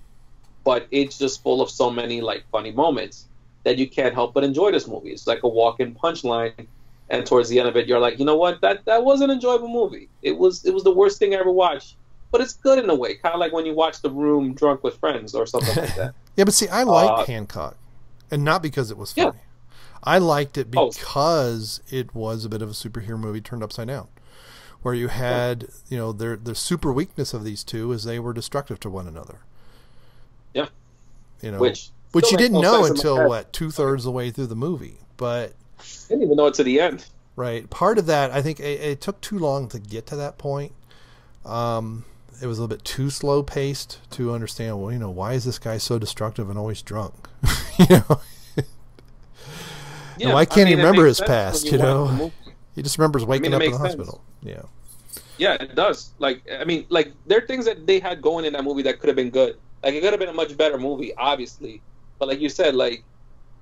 but it's just full of so many like funny moments that you can't help but enjoy this movie. It's like a walk-in punchline. And towards the end of it, you're like, you know what? That was an enjoyable movie. It was the worst thing I ever watched, but it's good in a way, kind of like when you watch The Room drunk with friends or something like that. Yeah, but see, I liked Hancock, and not because it was funny. Yeah. I liked it because it was a bit of a superhero movie turned upside down, where you had you know their super weakness of these two is they were destructive to one another. Yeah, you know, which you didn't know until what, 2/3 of the way through the movie, but. I didn't even know it to the end. Right. Part of that, I think it took too long to get to that point. It was a little bit too slow paced to understand, well, you know, why is this guy so destructive and always drunk? You know? Yeah, and why can't he remember his past, you know? He just remembers waking up in the hospital. Yeah. Yeah, it does. Like, I mean, like, there are things that they had going in that movie that could have been good. Like, it could have been a much better movie, obviously. But like you said, like,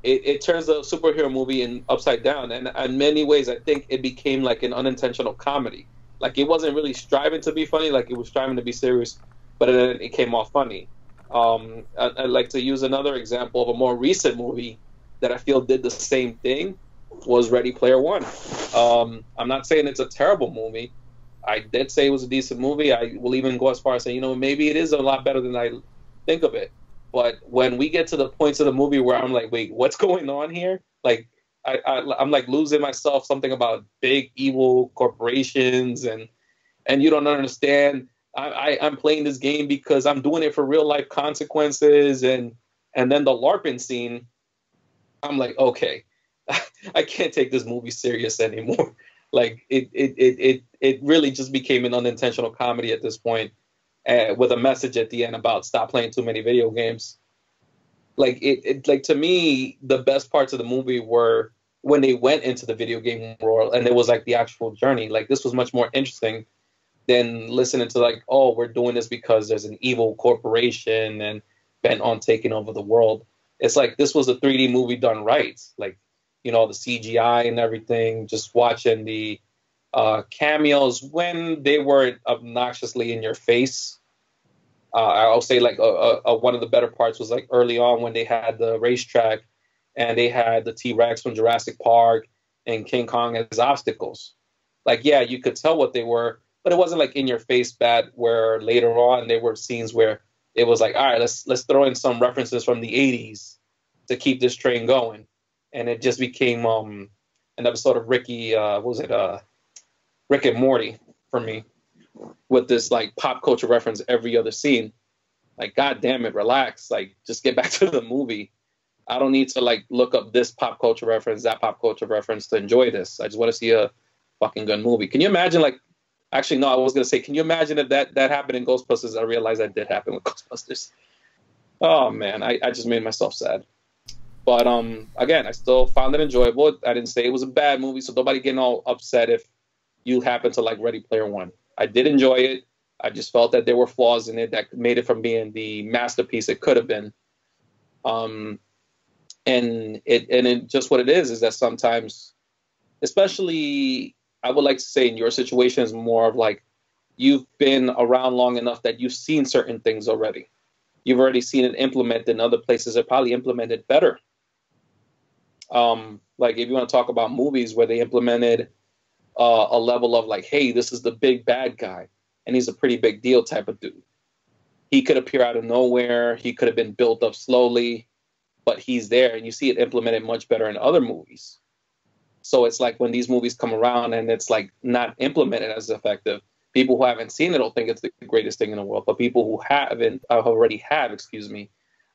it turns a superhero movie upside down, and in many ways, I think it became like an unintentional comedy. Like it wasn't really striving to be funny, like it was striving to be serious, but then it came off funny. I'd like to use another example of a more recent movie that I feel did the same thing, was Ready Player One. I'm not saying it's a terrible movie. I did say it was a decent movie. I will even go as far as saying, you know, maybe it is a lot better than I think of it. But when we get to the points of the movie where I'm like, wait, what's going on here? Like, I'm like losing myself, something about big evil corporations and you don't understand. I'm playing this game because I'm doing it for real life consequences. And then the LARPing scene, I'm like, okay, I can't take this movie serious anymore. Like it really just became an unintentional comedy at this point. With a message at the end about stop playing too many video games. Like it like to me, the best parts of the movie were when they went into the video game world, and it was like the actual journey. Like this was much more interesting than listening to like, oh, we're doing this because there's an evil corporation and bent on taking over the world. It's like this was a 3D movie done right. Like, you know, the CGI and everything, just watching the cameos when they weren't obnoxiously in your face. I'll say like one of the better parts was like early on when they had the racetrack and they had the T-Rex from Jurassic Park and King Kong as obstacles. Like, yeah, you could tell what they were, but it wasn't like in your face bad where later on there were scenes where it was like, all right, let's throw in some references from the 80s to keep this train going. And it just became an episode of Rick and Morty for me, with this like pop culture reference every other scene. Like, God damn it, relax. Like, just get back to the movie. I don't need to like look up this pop culture reference, that pop culture reference to enjoy this. I just want to see a fucking good movie. Can you imagine like, actually, no, I was going to say, can you imagine if that happened in Ghostbusters? I realized that did happen with Ghostbusters. Oh man, I just made myself sad. But again, I still found it enjoyable. I didn't say it was a bad movie, so nobody getting all upset if you happen to like Ready Player One. I did enjoy it. I just felt that there were flaws in it that made it from being the masterpiece it could have been. And it just what it is that sometimes, especially I would like to say in your situation is more of like you've been around long enough that you've seen certain things already. You've already seen it implemented in other places that probably implemented better. Like if you want to talk about movies where they implemented a level of like, hey, this is the big bad guy, and he's a pretty big deal type of dude. He could appear out of nowhere. He could have been built up slowly, but he's there, and you see it implemented much better in other movies. So it's like when these movies come around and it's like not implemented as effective, people who haven't seen it will think it's the greatest thing in the world, but people who haven't already have,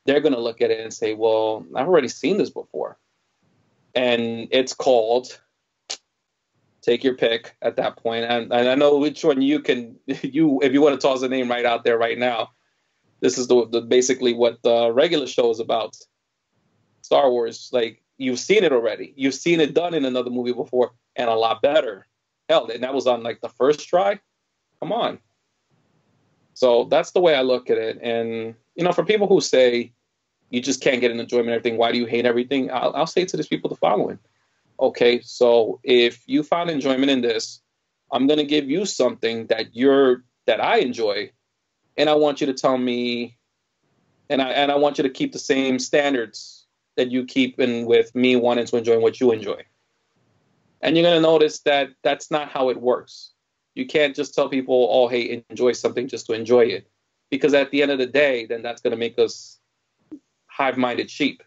they're going to look at it and say, well, I've already seen this before. And it's called... Take your pick at that point. And I know which one you can, if you want to toss the name right out there right now, this is the basically what the regular show is about. Star Wars, like, you've seen it already. You've seen it done in another movie before and a lot better. Hell, and that was on, like, the first try? Come on. So that's the way I look at it. And, you know, for people who say you just can't get an enjoyment of everything, why do you hate everything? I'll say to these people the following. Okay, so if you found enjoyment in this, I'm going to give you something that I enjoy, and I want you to tell me, and I want you to keep the same standards that you keep in with me wanting to enjoy what you enjoy. And you're going to notice that that's not how it works. You can't just tell people, oh, hey, enjoy something just to enjoy it, because at the end of the day, then that's going to make us hive-minded sheep.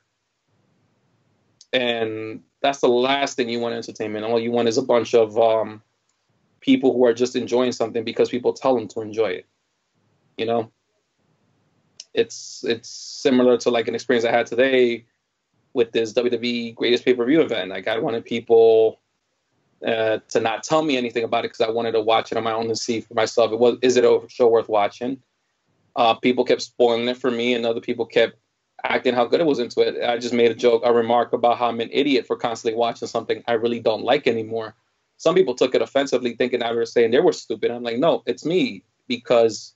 And that's the last thing you want in entertainment. All you want is a bunch of people who are just enjoying something because people tell them to enjoy it. You know, it's similar to like an experience I had today with this WWE Greatest Pay-Per-View event. Like I wanted people to not tell me anything about it because I wanted to watch it on my own to see for myself. Is it a show worth watching? People kept spoiling it for me, and other people kept acting how good it was into it. I just made a remark about how I'm an idiot for constantly watching something I really don't like anymore. Some people took it offensively, thinking I was saying they were stupid. I'm like, no, it's me, because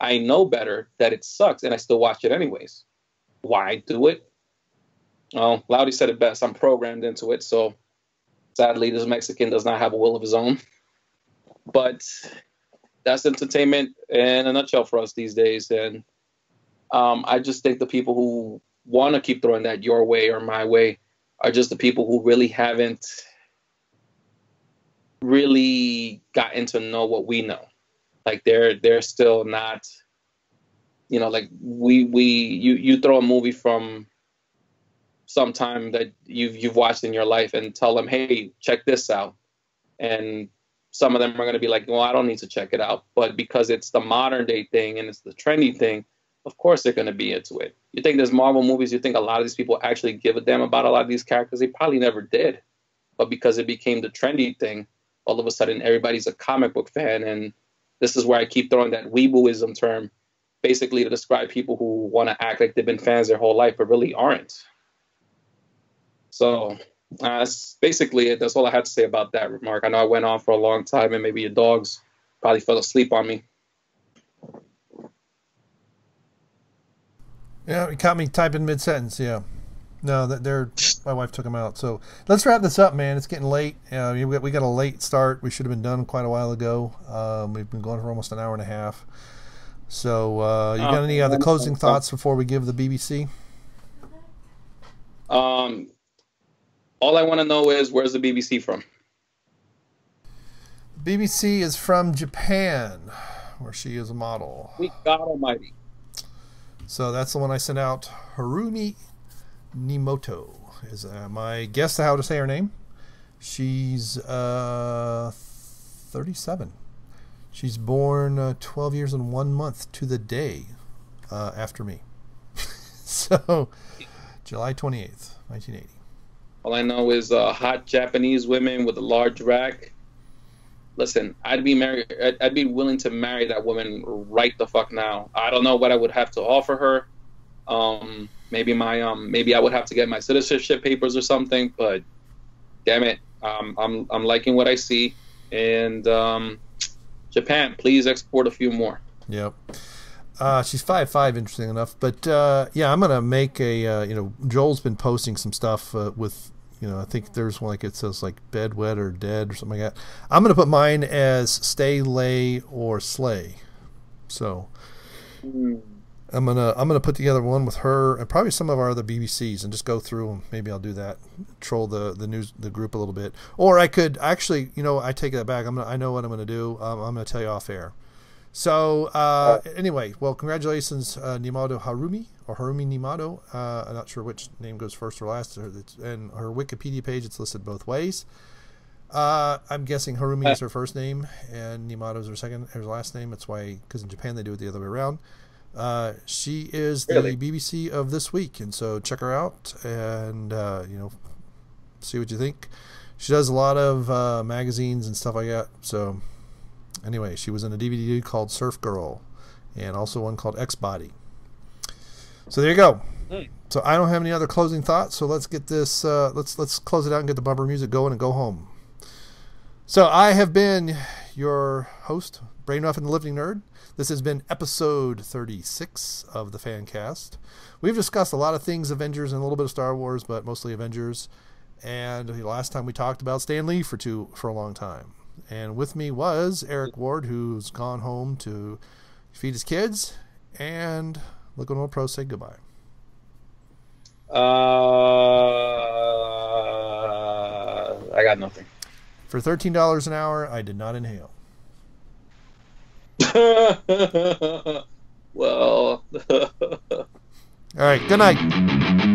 I know better that it sucks, and I still watch it anyways. Why do it? Oh, Loudy said it best. I'm programmed into it, so sadly, this Mexican does not have a will of his own. But that's entertainment in a nutshell for us these days, and I just think the people who want to keep throwing that your way or my way are just the people who really haven't really gotten to know what we know. Like they're still not, you know, like you throw a movie from sometime that you've watched in your life and tell them, hey, check this out. And some of them are going to be like, well, I don't need to check it out. But because it's the modern day thing and it's the trendy thing, of course they're going to be into it. You think there's Marvel movies, you think a lot of these people actually give a damn about a lot of these characters? They probably never did. But because it became the trendy thing, all of a sudden everybody's a comic book fan. And this is where I keep throwing that weebooism term, basically to describe people who want to act like they've been fans their whole life, but really aren't. So that's basically it. That's all I had to say about that remark. I know I went on for a long time, and maybe your dogs probably fell asleep on me. Yeah, it caught me typing mid-sentence, yeah. No, they're, my wife took them out. So let's wrap this up, man. It's getting late. We got a late start. We should have been done quite a while ago. We've been going for almost an hour and a half. So you got any other closing thoughts before we give the BBC? All I want to know is, where's the BBC from? BBC is from Japan, where she is a model. Sweet God Almighty. So that's the one I sent out. Harumi Nemoto is my guess to how to say her name. She's 37. She's born 12 years and 1 month to the day after me. So July 28th, 1980. All I know is hot Japanese women with a large rack. Listen, I'd be willing to marry that woman right the fuck now. I don't know what I would have to offer her. Maybe my maybe I would have to get my citizenship papers or something. But damn it, I'm liking what I see. And Japan, please export a few more. Yep. She's 5'5", interesting enough. But yeah, I'm gonna make a Joel's been posting some stuff with. I think there's one like it says like bed wet or dead or something like that. I'm going to put mine as stay, lay, or slay. So I'm gonna put together one with her and probably some of our other BBCs and just go through and maybe I'll do that. Troll the group a little bit, or I could actually I take that back. I know what I'm going to do. I'm going to tell you off air. So anyway, well, congratulations, Nemoto Harumi. Or Harumi Nemoto. I'm not sure which name goes first or last. And her Wikipedia page, it's listed both ways. I'm guessing Harumi is her first name and Nemoto is her second, her last name. That's why, because in Japan they do it the other way around. She is the BBC of this week, and so check her out and see what you think. She does a lot of magazines and stuff like that. So anyway, she was in a DVD called Surf Girl, and also one called X Body. So there you go. So I don't have any other closing thoughts. So let's get this. Let's close it out and get the bumper music going and go home. So I have been your host, Brain Muffin the Living Nerd. This has been episode 36 of the Fancast. We've discussed a lot of things, Avengers and a little bit of Star Wars, but mostly Avengers. And the last time we talked about Stan Lee for a long time. And with me was Eric Ward, who's gone home to feed his kids, and Liquid Metal Pro say goodbye. I got nothing. For $13 an hour, I did not inhale. Well. All right. Good night.